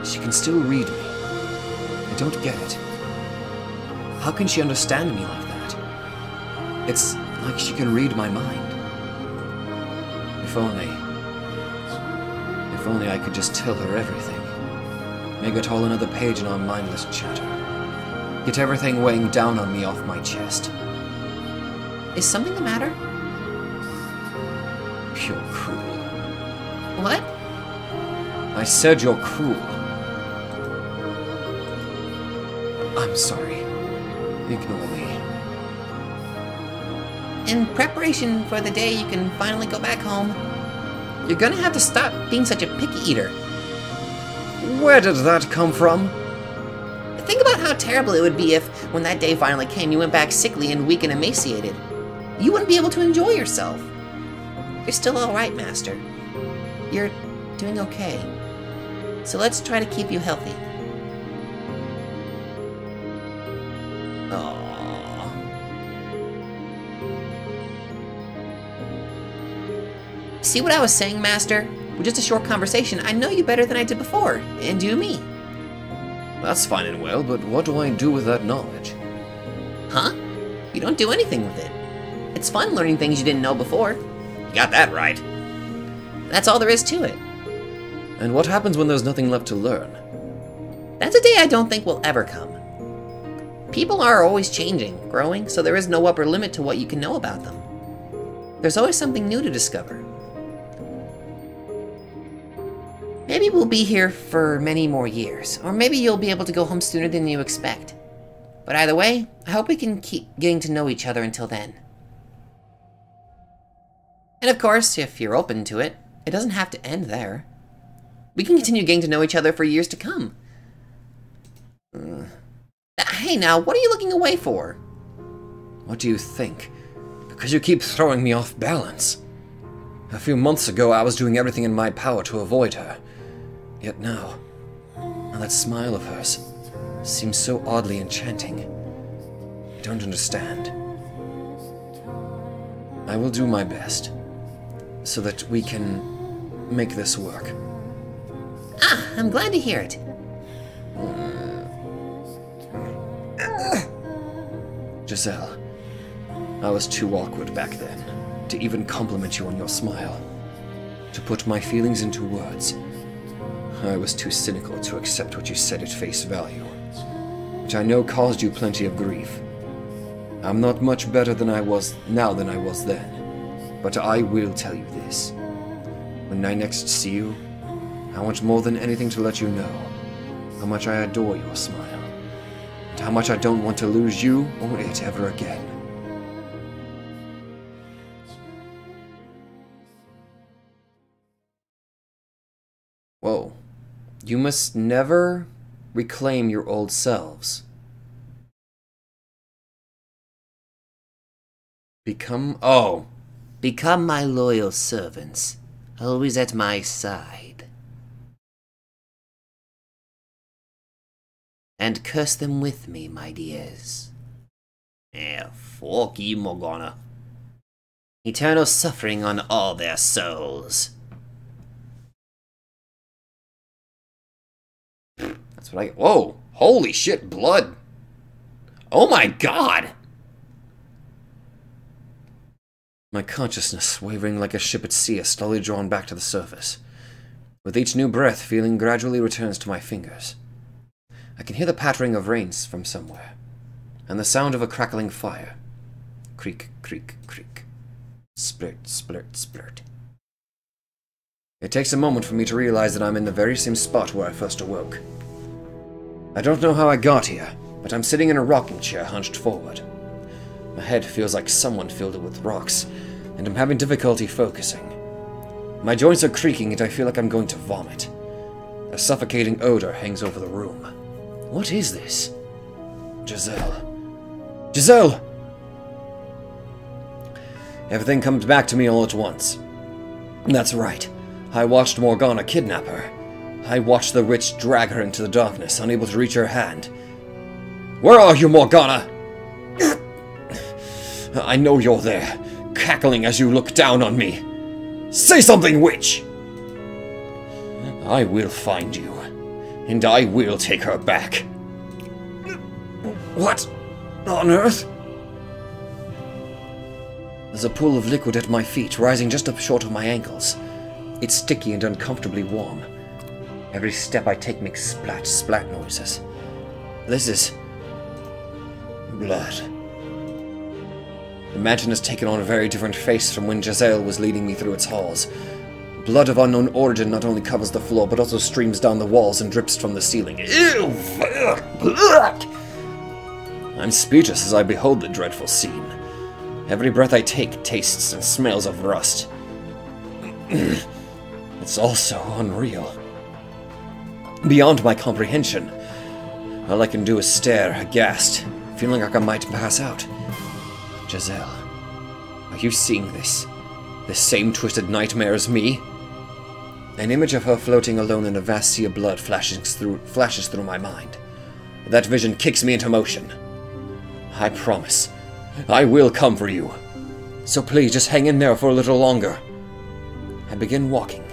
she can still read me. I don't get it. How can she understand me like that? It's like she can read my mind. If only I could just tell her everything. Make it all another page in our mindless chatter. Get everything weighing down on me off my chest. Is something the matter? You're cruel. What? I said you're cruel. I'm sorry. Ignore me. In preparation for the day you can finally go back home, you're gonna have to stop being such a picky eater. Where did that come from? Think about how terrible it would be if, when that day finally came, you went back sickly and weak and emaciated. You wouldn't be able to enjoy yourself. You're still alright, Master. You're doing okay. So let's try to keep you healthy. Aww. See what I was saying, Master? With just a short conversation, I know you better than I did before, and you me. That's fine and well, but what do I do with that knowledge? Huh? You don't do anything with it. It's fun learning things you didn't know before. You got that right. That's all there is to it. And what happens when there's nothing left to learn? That's a day I don't think will ever come. People are always changing, growing, so there is no upper limit to what you can know about them. There's always something new to discover. Maybe we'll be here for many more years, or maybe you'll be able to go home sooner than you expect. But either way, I hope we can keep getting to know each other until then. And of course, if you're open to it, it doesn't have to end there. We can continue getting to know each other for years to come. Hey now, what are you looking away for? What do you think? Because you keep throwing me off balance. A few months ago, I was doing everything in my power to avoid her. Yet now, that smile of hers seems so oddly enchanting. I don't understand. I will do my best so that we can make this work. Ah, I'm glad to hear it. Giselle, I was too awkward back then to even compliment you on your smile, to put my feelings into words. I was too cynical to accept what you said at face value, which I know caused you plenty of grief. I'm not much better than I was now than I was then, but I will tell you this. When I next see you, I want more than anything to let you know how much I adore your smile, and how much I don't want to lose you or it ever again. Whoa. You must never reclaim your old selves. Become my loyal servants, always at my side. And curse them with me, my dears. Forky Morgana. Eternal suffering on all their souls. That's what I get. Whoa! Holy shit, blood! Oh my god! My consciousness, wavering like a ship at sea, is slowly drawn back to the surface. With each new breath, feeling gradually returns to my fingers. I can hear the pattering of rains from somewhere, and the sound of a crackling fire. Creak, creak, creak. Splirt, splirt, splirt. It takes a moment for me to realize that I'm in the very same spot where I first awoke. I don't know how I got here, but I'm sitting in a rocking chair hunched forward. My head feels like someone filled it with rocks, and I'm having difficulty focusing. My joints are creaking and I feel like I'm going to vomit. A suffocating odor hangs over the room. What is this? Giselle. Giselle! Everything comes back to me all at once. That's right. I watched Morgana kidnap her. I watched the witch drag her into the darkness, unable to reach her hand. Where are you, Morgana? I know you're there, cackling as you look down on me. Say something, witch! I will find you, and I will take her back. What on earth? There's a pool of liquid at my feet, rising just up short of my ankles. It's sticky and uncomfortably warm. Every step I take makes splat noises. This is blood. The mountain has taken on a very different face from when Giselle was leading me through its halls. Blood of unknown origin not only covers the floor, but also streams down the walls and drips from the ceiling. Ew! Blood! I'm speechless as I behold the dreadful scene. Every breath I take tastes and smells of rust. It's also unreal. Beyond my comprehension. All I can do is stare, aghast, feeling like I might pass out. Giselle, are you seeing this? This same twisted nightmare as me? An image of her floating alone in a vast sea of blood flashes through my mind. That vision kicks me into motion. I promise, I will come for you. So please, just hang in there for a little longer. I begin walking,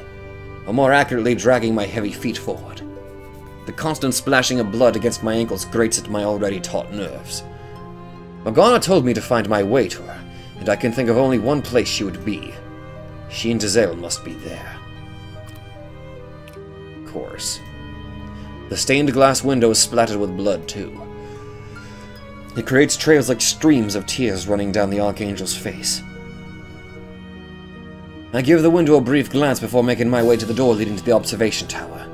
or more accurately dragging my heavy feet forward. The constant splashing of blood against my ankles grates at my already taut nerves. Morgana told me to find my way to her, and I can think of only one place she would be. She and Giselle must be there. Of course. The stained glass window is splattered with blood, too. It creates trails like streams of tears running down the Archangel's face. I give the window a brief glance before making my way to the door leading to the observation tower.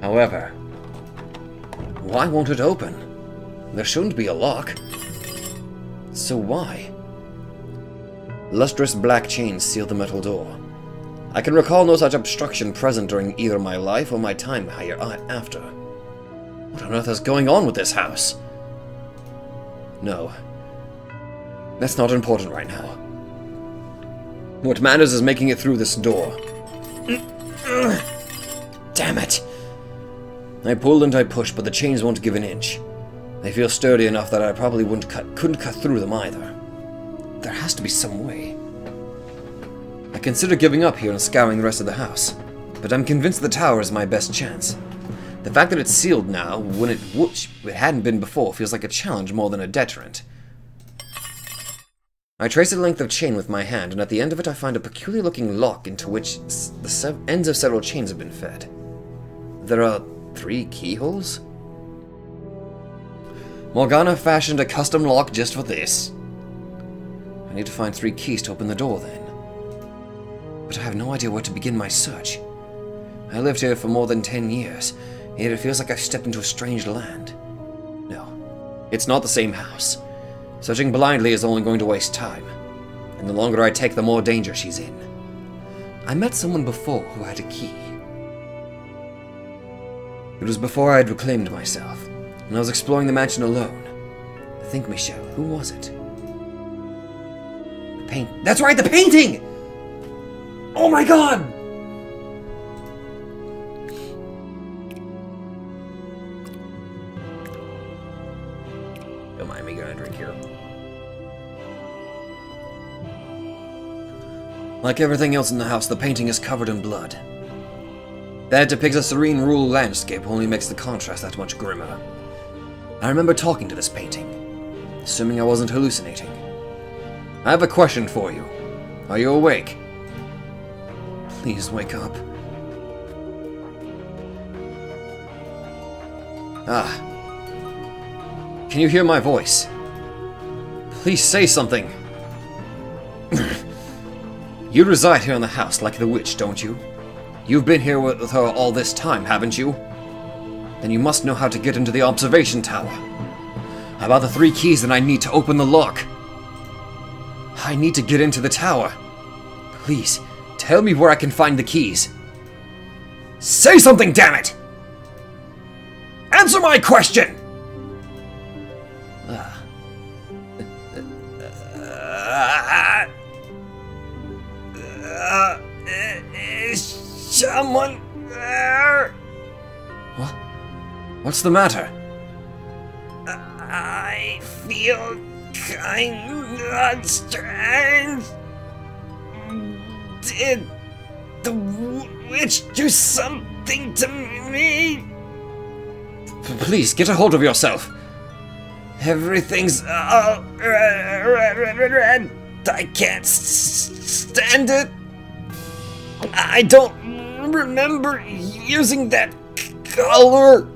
However, why won't it open? There shouldn't be a lock. So why? Lustrous black chains seal the metal door. I can recall no such obstruction present during either my life or my time after. What on earth is going on with this house? No. That's not important right now. What matters is making it through this door. Damn it! I pull and I push, but the chains won't give an inch. They feel sturdy enough that I probably couldn't cut through them either. There has to be some way. I consider giving up here and scouring the rest of the house, but I'm convinced the tower is my best chance. The fact that it's sealed now, when it hadn't been before, feels like a challenge more than a deterrent. I trace a length of chain with my hand, and at the end of it I find a peculiar-looking lock into which the ends of several chains have been fed. There are 3 keyholes? Morgana fashioned a custom lock just for this. I need to find 3 keys to open the door, then. But I have no idea where to begin my search. I lived here for more than 10 years, yet it feels like I've stepped into a strange land. No, it's not the same house. Searching blindly is only going to waste time, and the longer I take, the more danger she's in. I met someone before who had a key. It was before I had reclaimed myself, and I was exploring the mansion alone. I think Michel, who was it? The paint. That's right, the painting! Oh my god! Don't mind me getting a drink here. Like everything else in the house, the painting is covered in blood. That depicts a serene rural landscape, only makes the contrast that much grimmer. I remember talking to this painting, assuming I wasn't hallucinating. I have a question for you. Are you awake? Please wake up. Ah. Can you hear my voice? Please say something. You reside here in the house like the witch, don't you? You've been here with her all this time, haven't you? Then you must know how to get into the observation tower. About the 3 keys that I need to open the lock. I need to get into the tower. Please, tell me where I can find the keys. Say something, damn it! Answer my question! Someone there? What? What's the matter? I feel kind of strange. Did the witch do something to me? Please, get a hold of yourself. Everything's all red. I can't stand it. I don't remember using that color.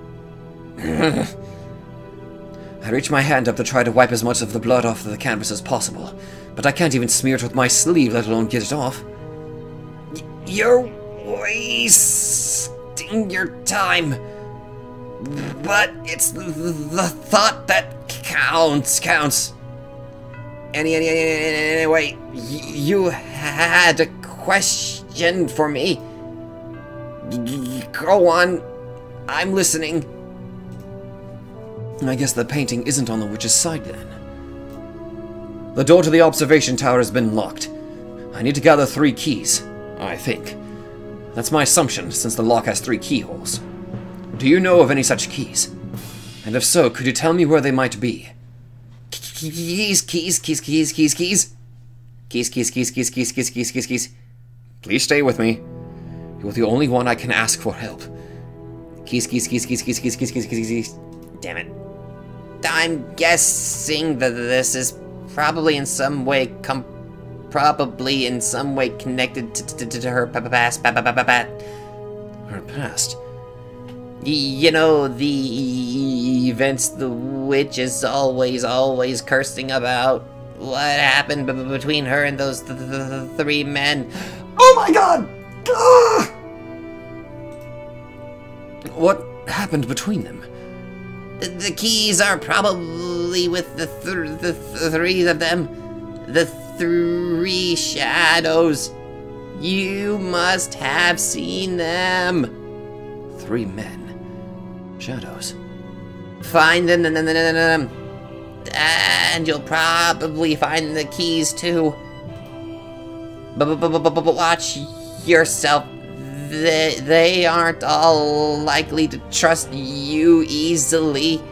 I reach my hand up to try to wipe as much of the blood off the canvas as possible, but I can't even smear it with my sleeve, let alone get it off. You're wasting your time. But it's the thought that counts. Anyway, you had a question for me. Go on, I'm listening. I guess the painting isn't on the witch's side then. The door to the observation tower has been locked. I need to gather 3 keys, I think. That's my assumption, since the lock has 3 keyholes. Do you know of any such keys? And if so, could you tell me where they might be? Keys. Please stay with me. You're the only one I can ask for help. Keys. Damn it. I'm guessing that this is probably in some way connected to her past. Her past. You know, the events the witch is always cursing about. What happened between her and those 3 men? Oh my god! Ugh! What happened between them? The keys are probably with the three of them. The 3 shadows. You must have seen them. 3 men. Shadows. Find them, and you'll probably find the keys too. Watch yourself. They aren't all likely to trust you easily.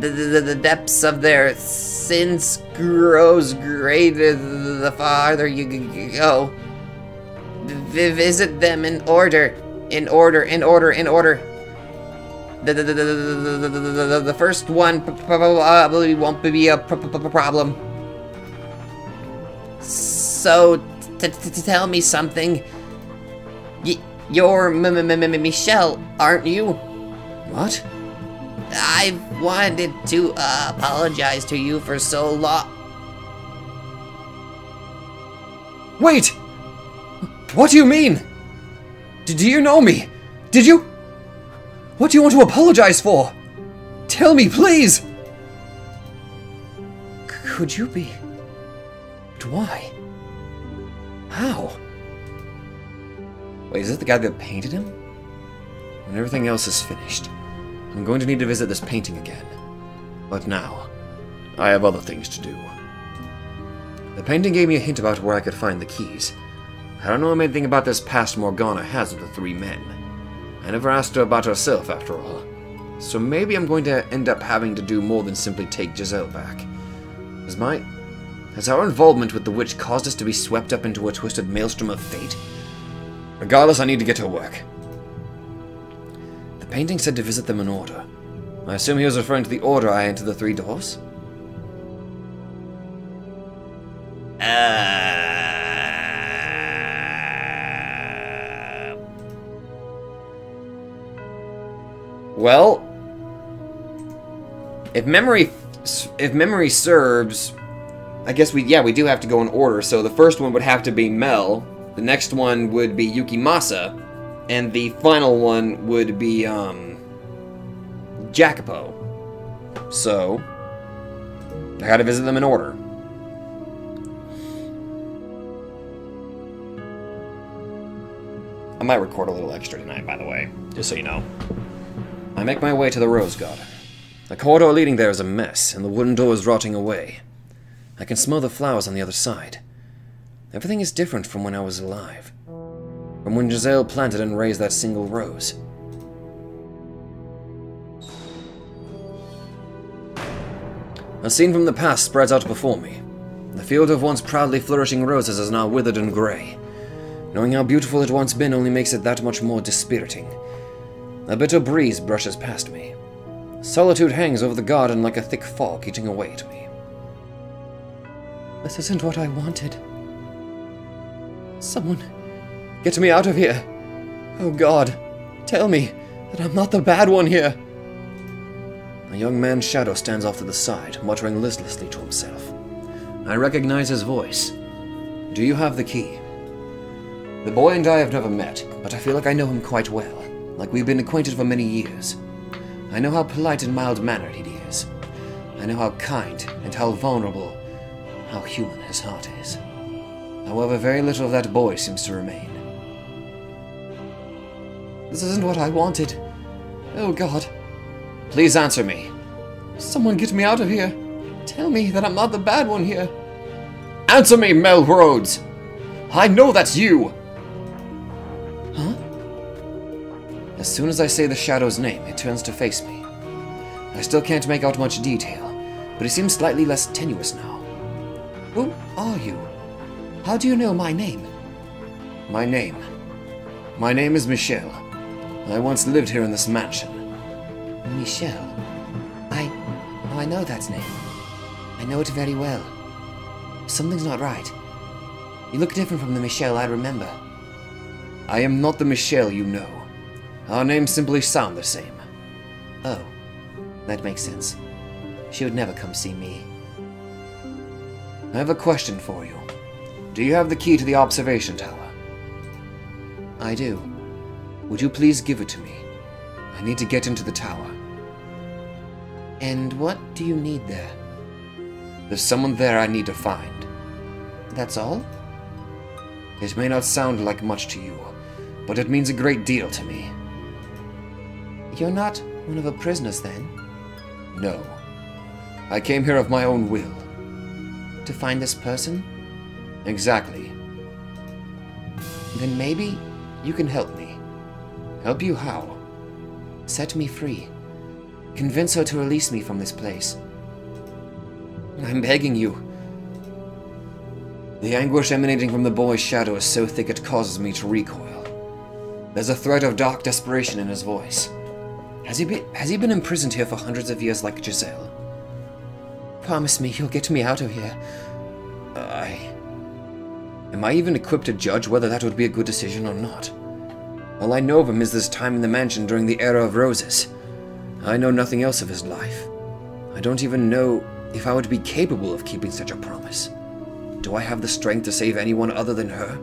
The depths of their sins grows greater the farther you go. Visit them in order. The first one probably won't be a problem. So, tell me something. You're Michel, aren't you? What? I've wanted to apologize to you for so long. Wait! What do you mean? Do you know me? Did you? What do you want to apologize for? Tell me, please! Could you be? But why? How? Wait, is that the guy that painted him? When everything else is finished, I'm going to need to visit this painting again. But now, I have other things to do. The painting gave me a hint about where I could find the keys. I don't know anything about this past Morgana has with the 3 men. I never asked her about herself, after all. So maybe I'm going to end up having to do more than simply take Giselle back. Has our involvement with the witch caused us to be swept up into a twisted maelstrom of fate? Regardless, I need to get to work. The painting said to visit them in order. I assume he was referring to the order I entered the 3 doors? Well, if memory serves, I guess we do have to go in order. So the first one would have to be Mell, the next one would be Yukimasa, and the final one would be Jacopo. So I got to visit them in order. I might record a little extra tonight, by the way, just so you know. I make my way to the Rose Garden. The corridor leading there is a mess, and the wooden door is rotting away. I can smell the flowers on the other side. Everything is different from when I was alive. From when Giselle planted and raised that single rose. A scene from the past spreads out before me. The field of once proudly flourishing roses is now withered and grey. Knowing how beautiful it once been only makes it that much more dispiriting. A bitter breeze brushes past me. Solitude hangs over the garden like a thick fog eating away at me. This isn't what I wanted. Someone, get me out of here. Oh God, tell me that I'm not the bad one here. A young man's shadow stands off to the side, muttering listlessly to himself. I recognize his voice. Do you have the key? The boy and I have never met, but I feel like I know him quite well, like we've been acquainted for many years. I know how polite and mild-mannered he is. I know how kind and how vulnerable, how human his heart is. However, very little of that boy seems to remain. This isn't what I wanted. Oh God. Please answer me. Someone get me out of here. Tell me that I'm not the bad one here. Answer me, Mell Rhodes! I know that's you! Huh? As soon as I say the shadow's name, it turns to face me. I still can't make out much detail, but it seems slightly less tenuous now. Who are you? How do you know my name? My name? My name is Michel. I once lived here in this mansion. Michel? I know that name. I know it very well. Something's not right. You look different from the Michel I remember. I am not the Michel you know. Our names simply sound the same. Oh, that makes sense. She would never come see me. I have a question for you. Do you have the key to the observation tower? I do. Would you please give it to me? I need to get into the tower. And what do you need there? There's someone there I need to find. That's all? It may not sound like much to you, but it means a great deal to me. You're not one of the prisoners, then? No. I came here of my own will. To find this person? Exactly. Then maybe you can help me. Help you how? Set me free. Convince her to release me from this place. I'm begging you. The anguish emanating from the boy's shadow is so thick it causes me to recoil. There's a threat of dark desperation in his voice. Has he been imprisoned here for hundreds of years like Giselle? Promise me you'll get me out of here. Am I even equipped to judge whether that would be a good decision or not? All I know of him is this time in the mansion during the era of roses. I know nothing else of his life. I don't even know if I would be capable of keeping such a promise. Do I have the strength to save anyone other than her?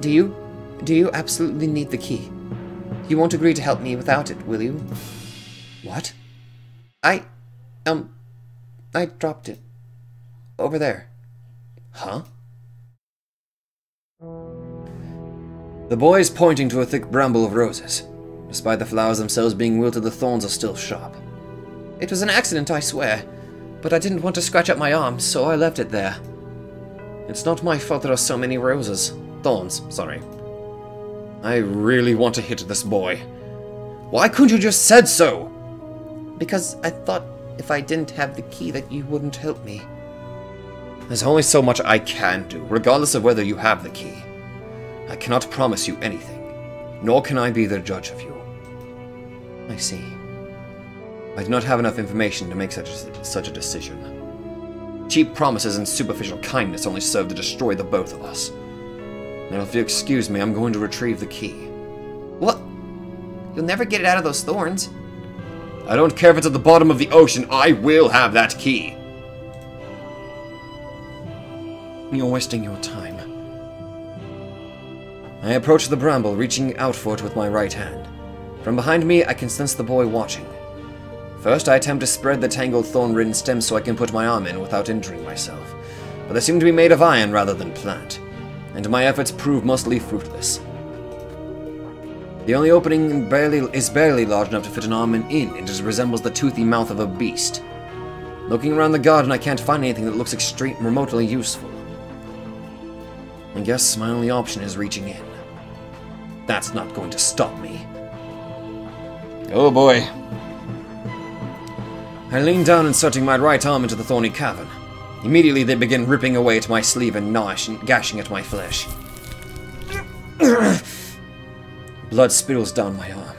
Do you absolutely need the key? You won't agree to help me without it, will you? What? I dropped it. Over there. Huh? The boy is pointing to a thick bramble of roses. Despite the flowers themselves being wilted, the thorns are still sharp. It was an accident, I swear, but I didn't want to scratch up my arm, so I left it there. It's not my fault there are so many roses. Thorns, sorry. I really want to hit this boy. Why couldn't you just said so? Because I thought if I didn't have the key that you wouldn't help me. There's only so much I can do, regardless of whether you have the key. I cannot promise you anything, nor can I be the judge of you. I see. I do not have enough information to make such a decision. Cheap promises and superficial kindness only serve to destroy the both of us. Now if you excuse me, I'm going to retrieve the key. What? You'll never get it out of those thorns. I don't care if it's at the bottom of the ocean, I will have that key. You're wasting your time. I approach the bramble, reaching out for it with my right hand. From behind me, I can sense the boy watching. First, I attempt to spread the tangled thorn-ridden stem so I can put my arm in without injuring myself, but they seem to be made of iron rather than plant, and my efforts prove mostly fruitless. The only opening is barely large enough to fit an arm in, and it resembles the toothy mouth of a beast. Looking around the garden, I can't find anything that looks remotely useful. I guess my only option is reaching in. That's not going to stop me. Oh boy. I lean down, inserting my right arm into the thorny cavern. Immediately they begin ripping away at my sleeve and gashing at my flesh. Blood spills down my arm.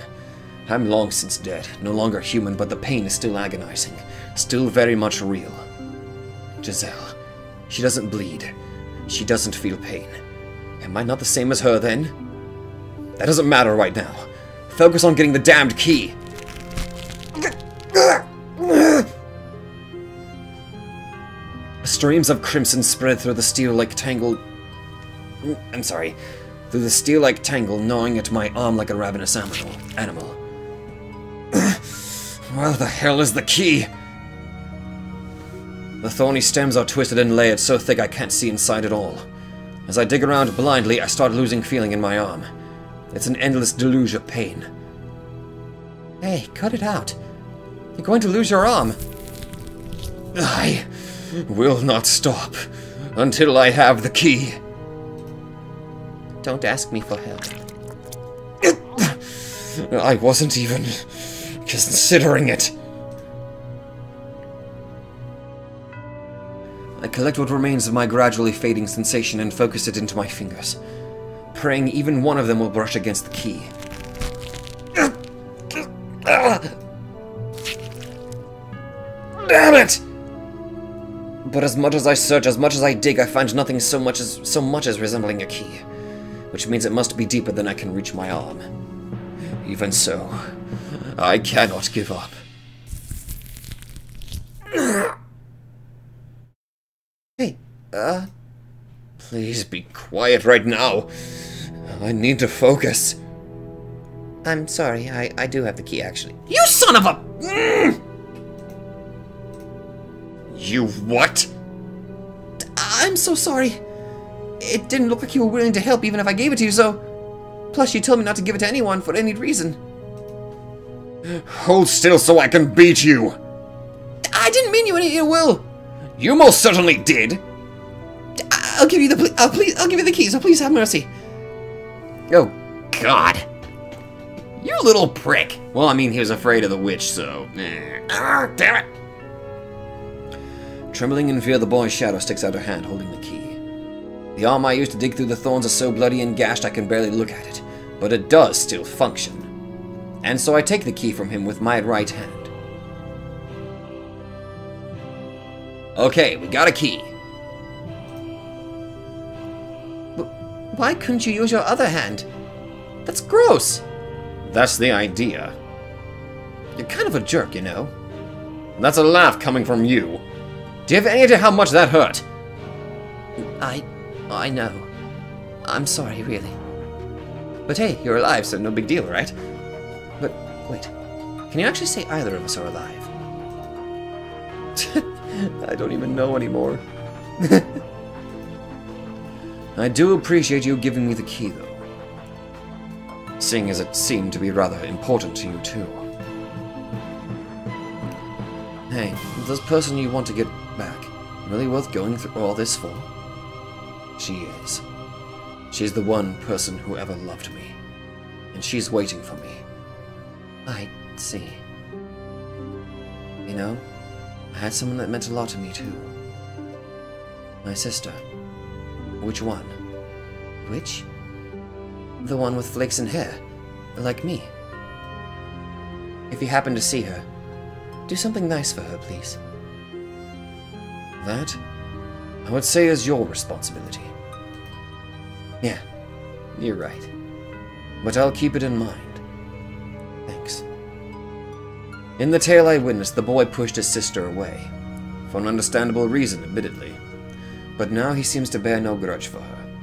I'm long since dead, no longer human, but the pain is still agonizing, still very much real. Giselle. She doesn't bleed. She doesn't feel pain. Am I not the same as her then? That doesn't matter right now. Focus on getting the damned key! Streams of crimson spread through the steel like tangle... I'm sorry. Through the steel like tangle, gnawing at my arm like a ravenous animal. Where the hell is the key? The thorny stems are twisted and layered so thick I can't see inside at all. As I dig around blindly, I start losing feeling in my arm. It's an endless deluge of pain. Hey, cut it out. You're going to lose your arm. I will not stop until I have the key. Don't ask me for help. I wasn't even considering it. I collect what remains of my gradually fading sensation and focus it into my fingers, praying even one of them will brush against the key. Damn it! But as much as I search, as much as I dig, I find nothing so much as resembling a key, which means it must be deeper than I can reach my arm. Even so, I cannot give up. Hey, please be quiet right now. I need to focus. I'm sorry, I do have the key, actually. You son of a... You what? I'm so sorry. It didn't look like you were willing to help even if I gave it to you, so... Plus, you told me not to give it to anyone for any reason. Hold still so I can beat you! I didn't mean you any ill will! You most certainly did! I'll give you the... I'll give you the key, so please have mercy. Oh, God. You little prick! Well, I mean, he was afraid of the witch, so... Damn it! Trembling in fear, the boy's shadow sticks out her hand, holding the key. The arm I used to dig through the thorns is so bloody and gashed I can barely look at it, but it does still function. And so I take the key from him with my right hand. Okay, we got a key. But why couldn't you use your other hand? That's gross! That's the idea. You're kind of a jerk, you know. That's a laugh coming from you. Do you have any idea how much that hurt? I know. I'm sorry, really. But hey, you're alive, so no big deal, right? But, wait. Can you actually say either of us are alive? I don't even know anymore. I do appreciate you giving me the key, though. Seeing as it seemed to be rather important to you, too. Hey, this person you want to get back, really worth going through all this for? She is. She's the one person who ever loved me. And she's waiting for me. I see. You know, I had someone that meant a lot to me, too. My sister. Which one? Which? The one with flakes and hair, like me. If you happen to see her, do something nice for her, please. That, I would say, is your responsibility. Yeah, you're right. But I'll keep it in mind. Thanks. In the tale I witnessed, the boy pushed his sister away. For an understandable reason, admittedly. But now he seems to bear no grudge for her.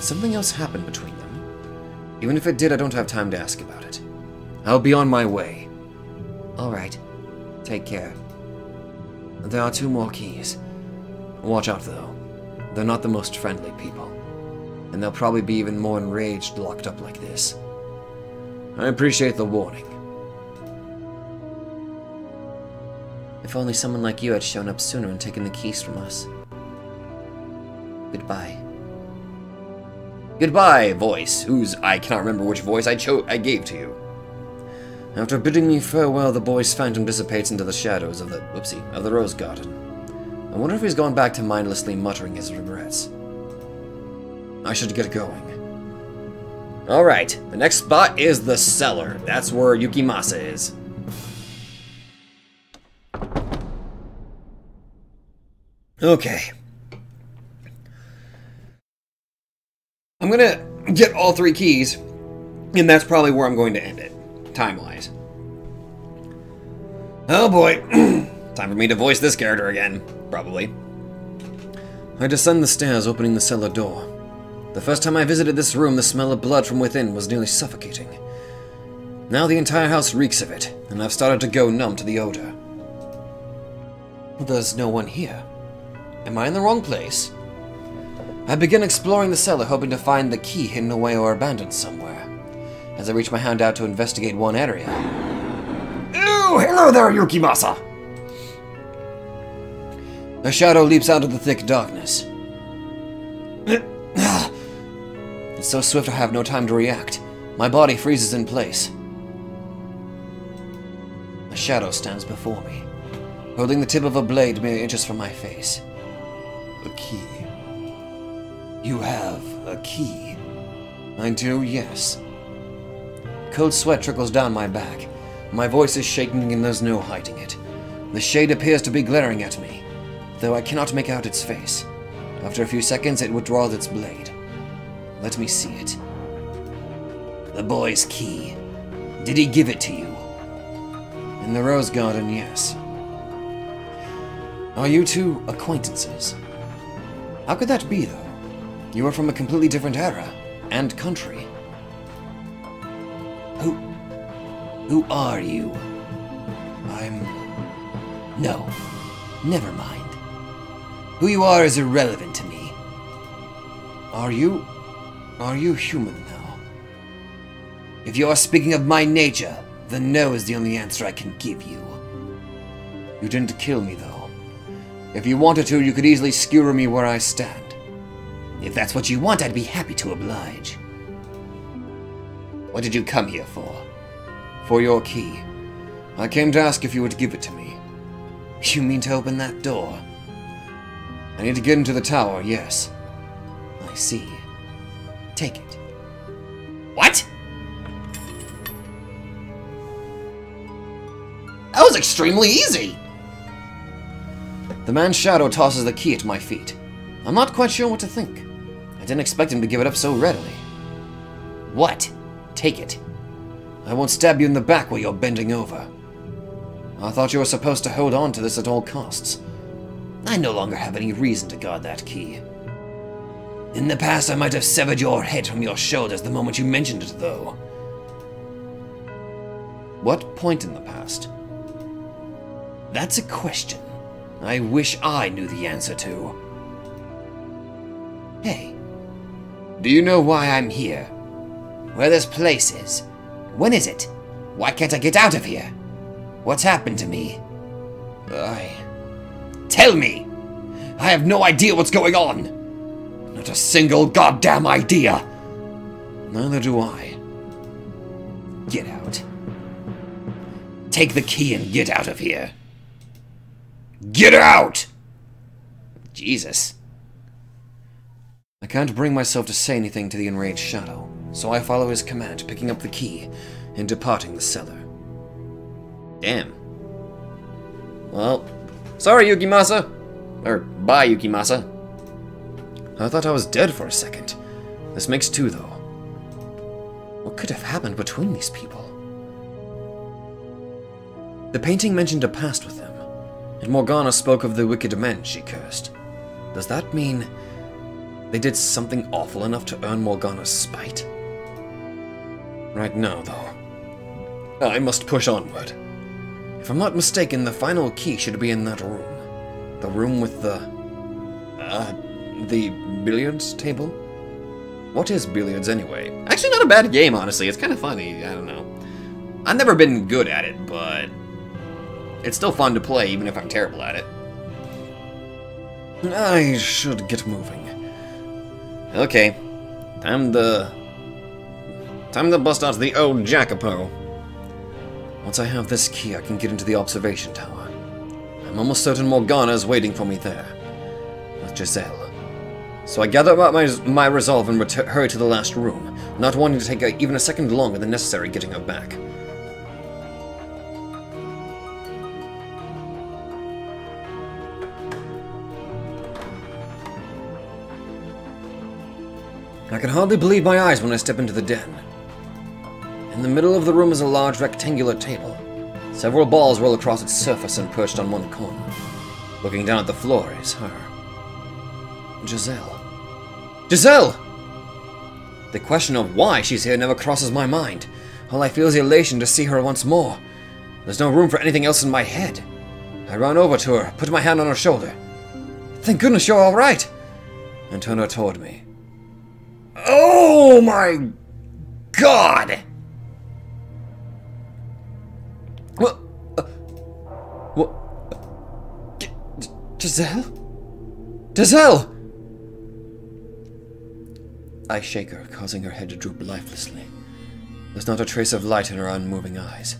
Something else happened between them. Even if it did, I don't have time to ask about it. I'll be on my way. Alright. Take care. There are two more keys. Watch out, though. They're not the most friendly people. And they'll probably be even more enraged locked up like this. I appreciate the warning. If only someone like you had shown up sooner and taken the keys from us. Goodbye. Goodbye, voice, whose I cannot remember which voice I gave to you. After bidding me farewell, the boy's phantom dissipates into the shadows of the rose garden. I wonder if he's gone back to mindlessly muttering his regrets. I should get going. Alright, the next spot is the cellar. That's where Yukimasa is. Okay. I'm gonna get all three keys, and that's probably where I'm going to end it, time-wise. Oh boy, time for me to voice this character again, probably. I descend the stairs, opening the cellar door. The first time I visited this room, the smell of blood from within was nearly suffocating. Now the entire house reeks of it, and I've started to go numb to the odor. There's no one here. Am I in the wrong place? I begin exploring the cellar, hoping to find the key hidden away or abandoned somewhere. As I reach my hand out to investigate one area... Ew! Hello there, Yukimasa! A shadow leaps out of the thick darkness. It's so swift I have no time to react. My body freezes in place. A shadow stands before me, holding the tip of a blade mere inches from my face. A key. You have a key. I do, yes. Cold sweat trickles down my back. My voice is shaking and there's no hiding it. The shade appears to be glaring at me, though I cannot make out its face. After a few seconds, it withdraws its blade. Let me see it. The boy's key. Did he give it to you? In the rose garden, yes. Are you two acquaintances? How could that be, though? You are from a completely different era and country. Who are you? No, never mind. Who you are is irrelevant to me. Are you human now? If you are speaking of my nature, then no is the only answer I can give you. You didn't kill me, though. If you wanted to, you could easily skewer me where I stand. If that's what you want, I'd be happy to oblige. What did you come here for? For your key. I came to ask if you would give it to me. You mean to open that door? I need to get into the tower, yes. I see. Take it. What? That was extremely easy! The man's shadow tosses the key at my feet. I'm not quite sure what to think. I didn't expect him to give it up so readily. What? Take it. I won't stab you in the back while you're bending over. I thought you were supposed to hold on to this at all costs. I no longer have any reason to guard that key. In the past, I might have severed your head from your shoulders the moment you mentioned it, though. What point in the past? That's a question I wish I knew the answer to. Hey, do you know why I'm here? Where this place is? When is it? Why can't I get out of here? What's happened to me? Tell me! I have no idea what's going on! Not a single goddamn idea! Neither do I. Get out. Take the key and get out of here. Get out! Jesus. I can't bring myself to say anything to the enraged shadow, so I follow his command, picking up the key and departing the cellar. Damn. Well... Sorry, Yukimasa! Or, bye, Yukimasa. I thought I was dead for a second. This makes two, though. What could have happened between these people? The painting mentioned a past with them, and Morgana spoke of the wicked men she cursed. Does that mean they did something awful enough to earn Morgana's spite? Right now, though, I must push onward. If I'm not mistaken, the final key should be in that room. The room with the billiards table? What is billiards, anyway? Actually, not a bad game, honestly. It's kind of funny. I don't know. I've never been good at it, but... it's still fun to play, even if I'm terrible at it. I should get moving. Okay. Time to bust out the old Jacopo. Once I have this key, I can get into the observation tower. I'm almost certain Morgana is waiting for me there, with Giselle. So I gather up my resolve and hurry to the last room, not wanting to take even a second longer than necessary getting her back. I can hardly believe my eyes when I step into the den. In the middle of the room is a large rectangular table. Several balls roll across its surface and perched on one corner. Looking down at the floor is her. Giselle. Giselle! The question of why she's here never crosses my mind. All I feel is elation to see her once more. There's no room for anything else in my head. I ran over to her, put my hand on her shoulder. Thank goodness you're all right! And turned her toward me. Oh my God! What? Giselle? Giselle! I shake her, causing her head to droop lifelessly. There's not a trace of light in her unmoving eyes.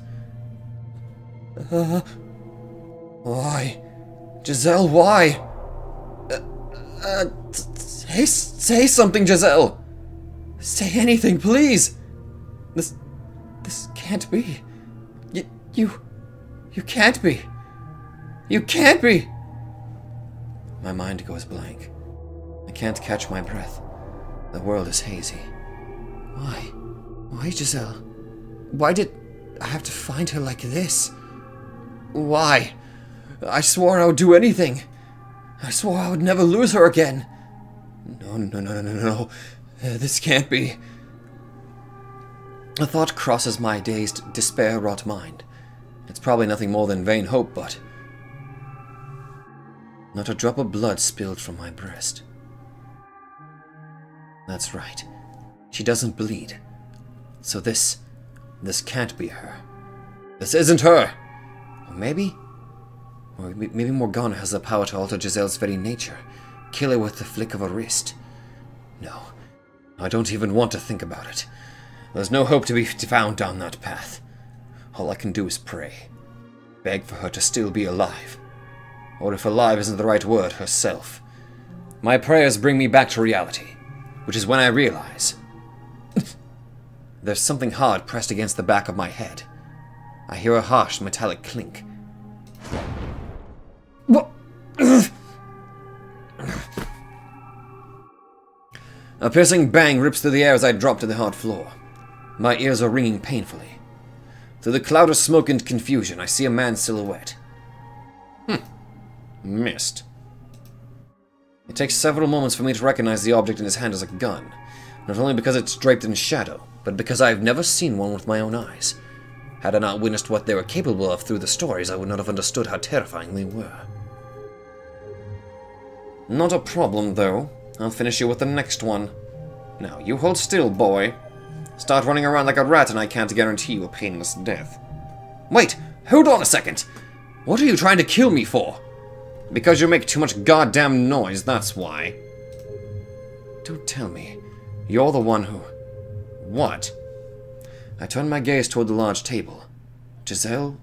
Why? Giselle, why? Say something, Giselle! Say anything, please! This can't be. You can't be. You can't be! My mind goes blank. I can't catch my breath. The world is hazy. Why? Why, Giselle? Why did I have to find her like this? Why? I swore I would do anything. I swore I would never lose her again. No. This can't be. A thought crosses my dazed, despair-wrought mind. It's probably nothing more than vain hope, but... Not a drop of blood spilled from my breast. That's right. She doesn't bleed. So this can't be her. This isn't her! Or maybe? Or maybe Morgana has the power to alter Giselle's very nature. Kill her with the flick of a wrist. No. I don't even want to think about it. There's no hope to be found down that path. All I can do is pray. Beg for her to still be alive. Or if alive isn't the right word, herself. My prayers bring me back to reality. Which is when I realize... There's something hard pressed against the back of my head. I hear a harsh, metallic clink. What? A piercing bang rips through the air as I drop to the hard floor. My ears are ringing painfully. Through the cloud of smoke and confusion, I see a man's silhouette. Missed. It takes several moments for me to recognize the object in his hand as a gun, not only because it's draped in shadow, but because I've never seen one with my own eyes. Had I not witnessed what they were capable of through the stories, I would not have understood how terrifying they were. Not a problem, though. I'll finish you with the next one. Now, you hold still, boy. Start running around like a rat and I can't guarantee you a painless death. Wait! Hold on a second! What are you trying to kill me for? Because you make too much goddamn noise, that's why. Don't tell me. You're the one who... What? I turn my gaze toward the large table. Giselle...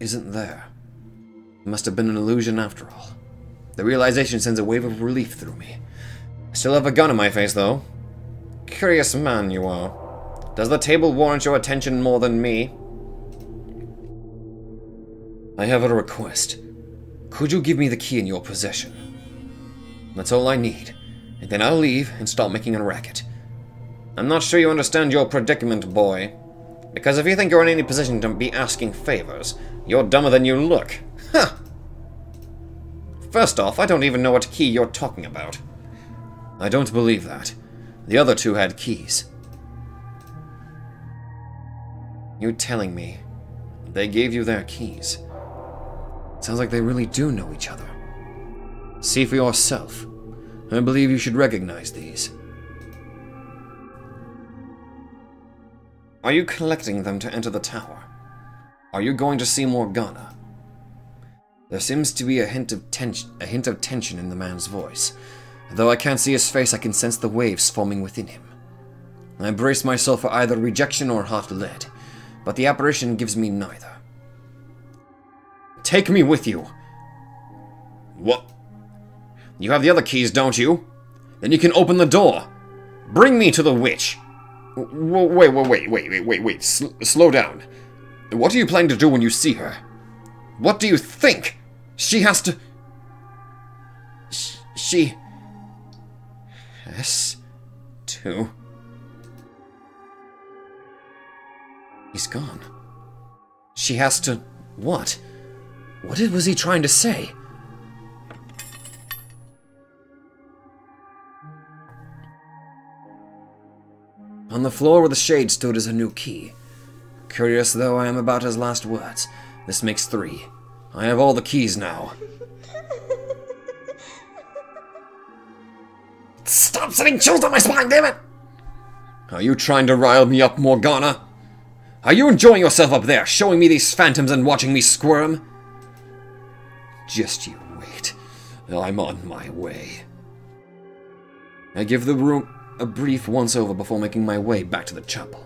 isn't there. It must have been an illusion after all. The realization sends a wave of relief through me. I still have a gun in my face, though. Curious man you are. Does the table warrant your attention more than me? I have a request. Could you give me the key in your possession? That's all I need, and then I'll leave and stop making a racket. I'm not sure you understand your predicament, boy. Because if you think you're in any position to be asking favors, you're dumber than you look. Huh! First off, I don't even know what key you're talking about. I don't believe that. The other two had keys. You're telling me they gave you their keys? Sounds like they really do know each other. See for yourself. I believe you should recognize these. Are you collecting them to enter the tower? Are you going to see Morgana? There seems to be a hint of tension in the man's voice. Though I can't see his face, I can sense the waves forming within him. I brace myself for either rejection or hot lead, but the apparition gives me neither. Take me with you. What? You have the other keys, don't you? Then you can open the door. Bring me to the witch. Wait. Slow down. What are you planning to do when you see her? What do you think? She has to... She... has to... He's gone. She has to... what? What was he trying to say? On the floor where the shade stood is a new key. Curious though I am about his last words, this makes 3. I have all the keys now. Stop sending chills on my spine, damn it! Are you trying to rile me up, Morgana? Are you enjoying yourself up there, showing me these phantoms and watching me squirm? Just you wait. I'm on my way. I give the room a brief once-over before making my way back to the chapel.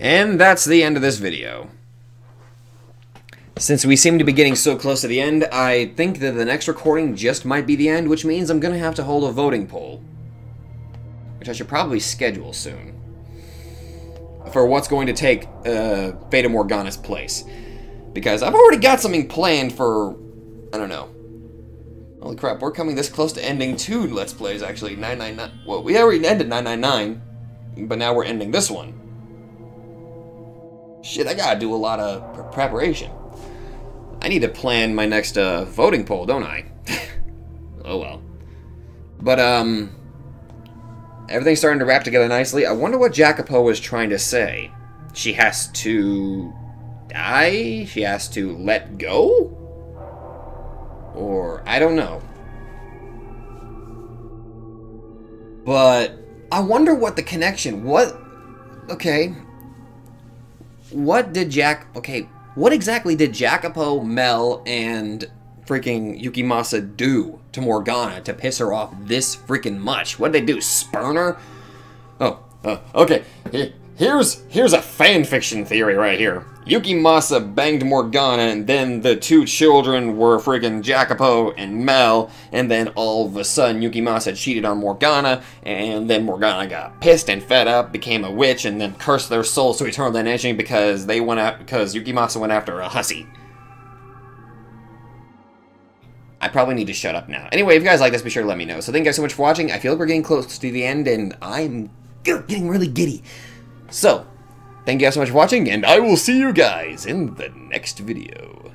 And that's the end of this video. Since we seem to be getting so close to the end, I think that the next recording just might be the end, which means I'm gonna have to hold a voting poll. Which I should probably schedule soon. For what's going to take Fata Morgana's place. Because I've already got something planned for... I don't know. Holy crap, we're coming this close to ending 2 Let's Plays, actually. 999... Well, we already ended 999, but now we're ending this one. Shit, I gotta do a lot of preparation. I need to plan my next voting poll, don't I? Oh well. But, everything's starting to wrap together nicely. I wonder what Jacopo was trying to say. She has to... die? She has to let go? Or... I don't know. But... I wonder what the connection... What... Okay... What did what exactly did Jacopo, Mell, and freaking Yukimasa do to Morgana to piss her off this freaking much? What did they do, spurn her? Oh, okay. Here's a fanfiction theory right here. Yukimasa banged Morgana, and then the 2 children were friggin' Jacopo and Mell, and then all of a sudden Yukimasa cheated on Morgana, and then Morgana got pissed and fed up, became a witch, and then cursed their souls to eternal damnation because they went out because Yukimasa went after a hussy. I probably need to shut up now. Anyway, if you guys like this, be sure to let me know. So thank you guys so much for watching. I feel like we're getting close to the end, and I'm getting really giddy. So, thank you guys so much for watching, and I will see you guys in the next video.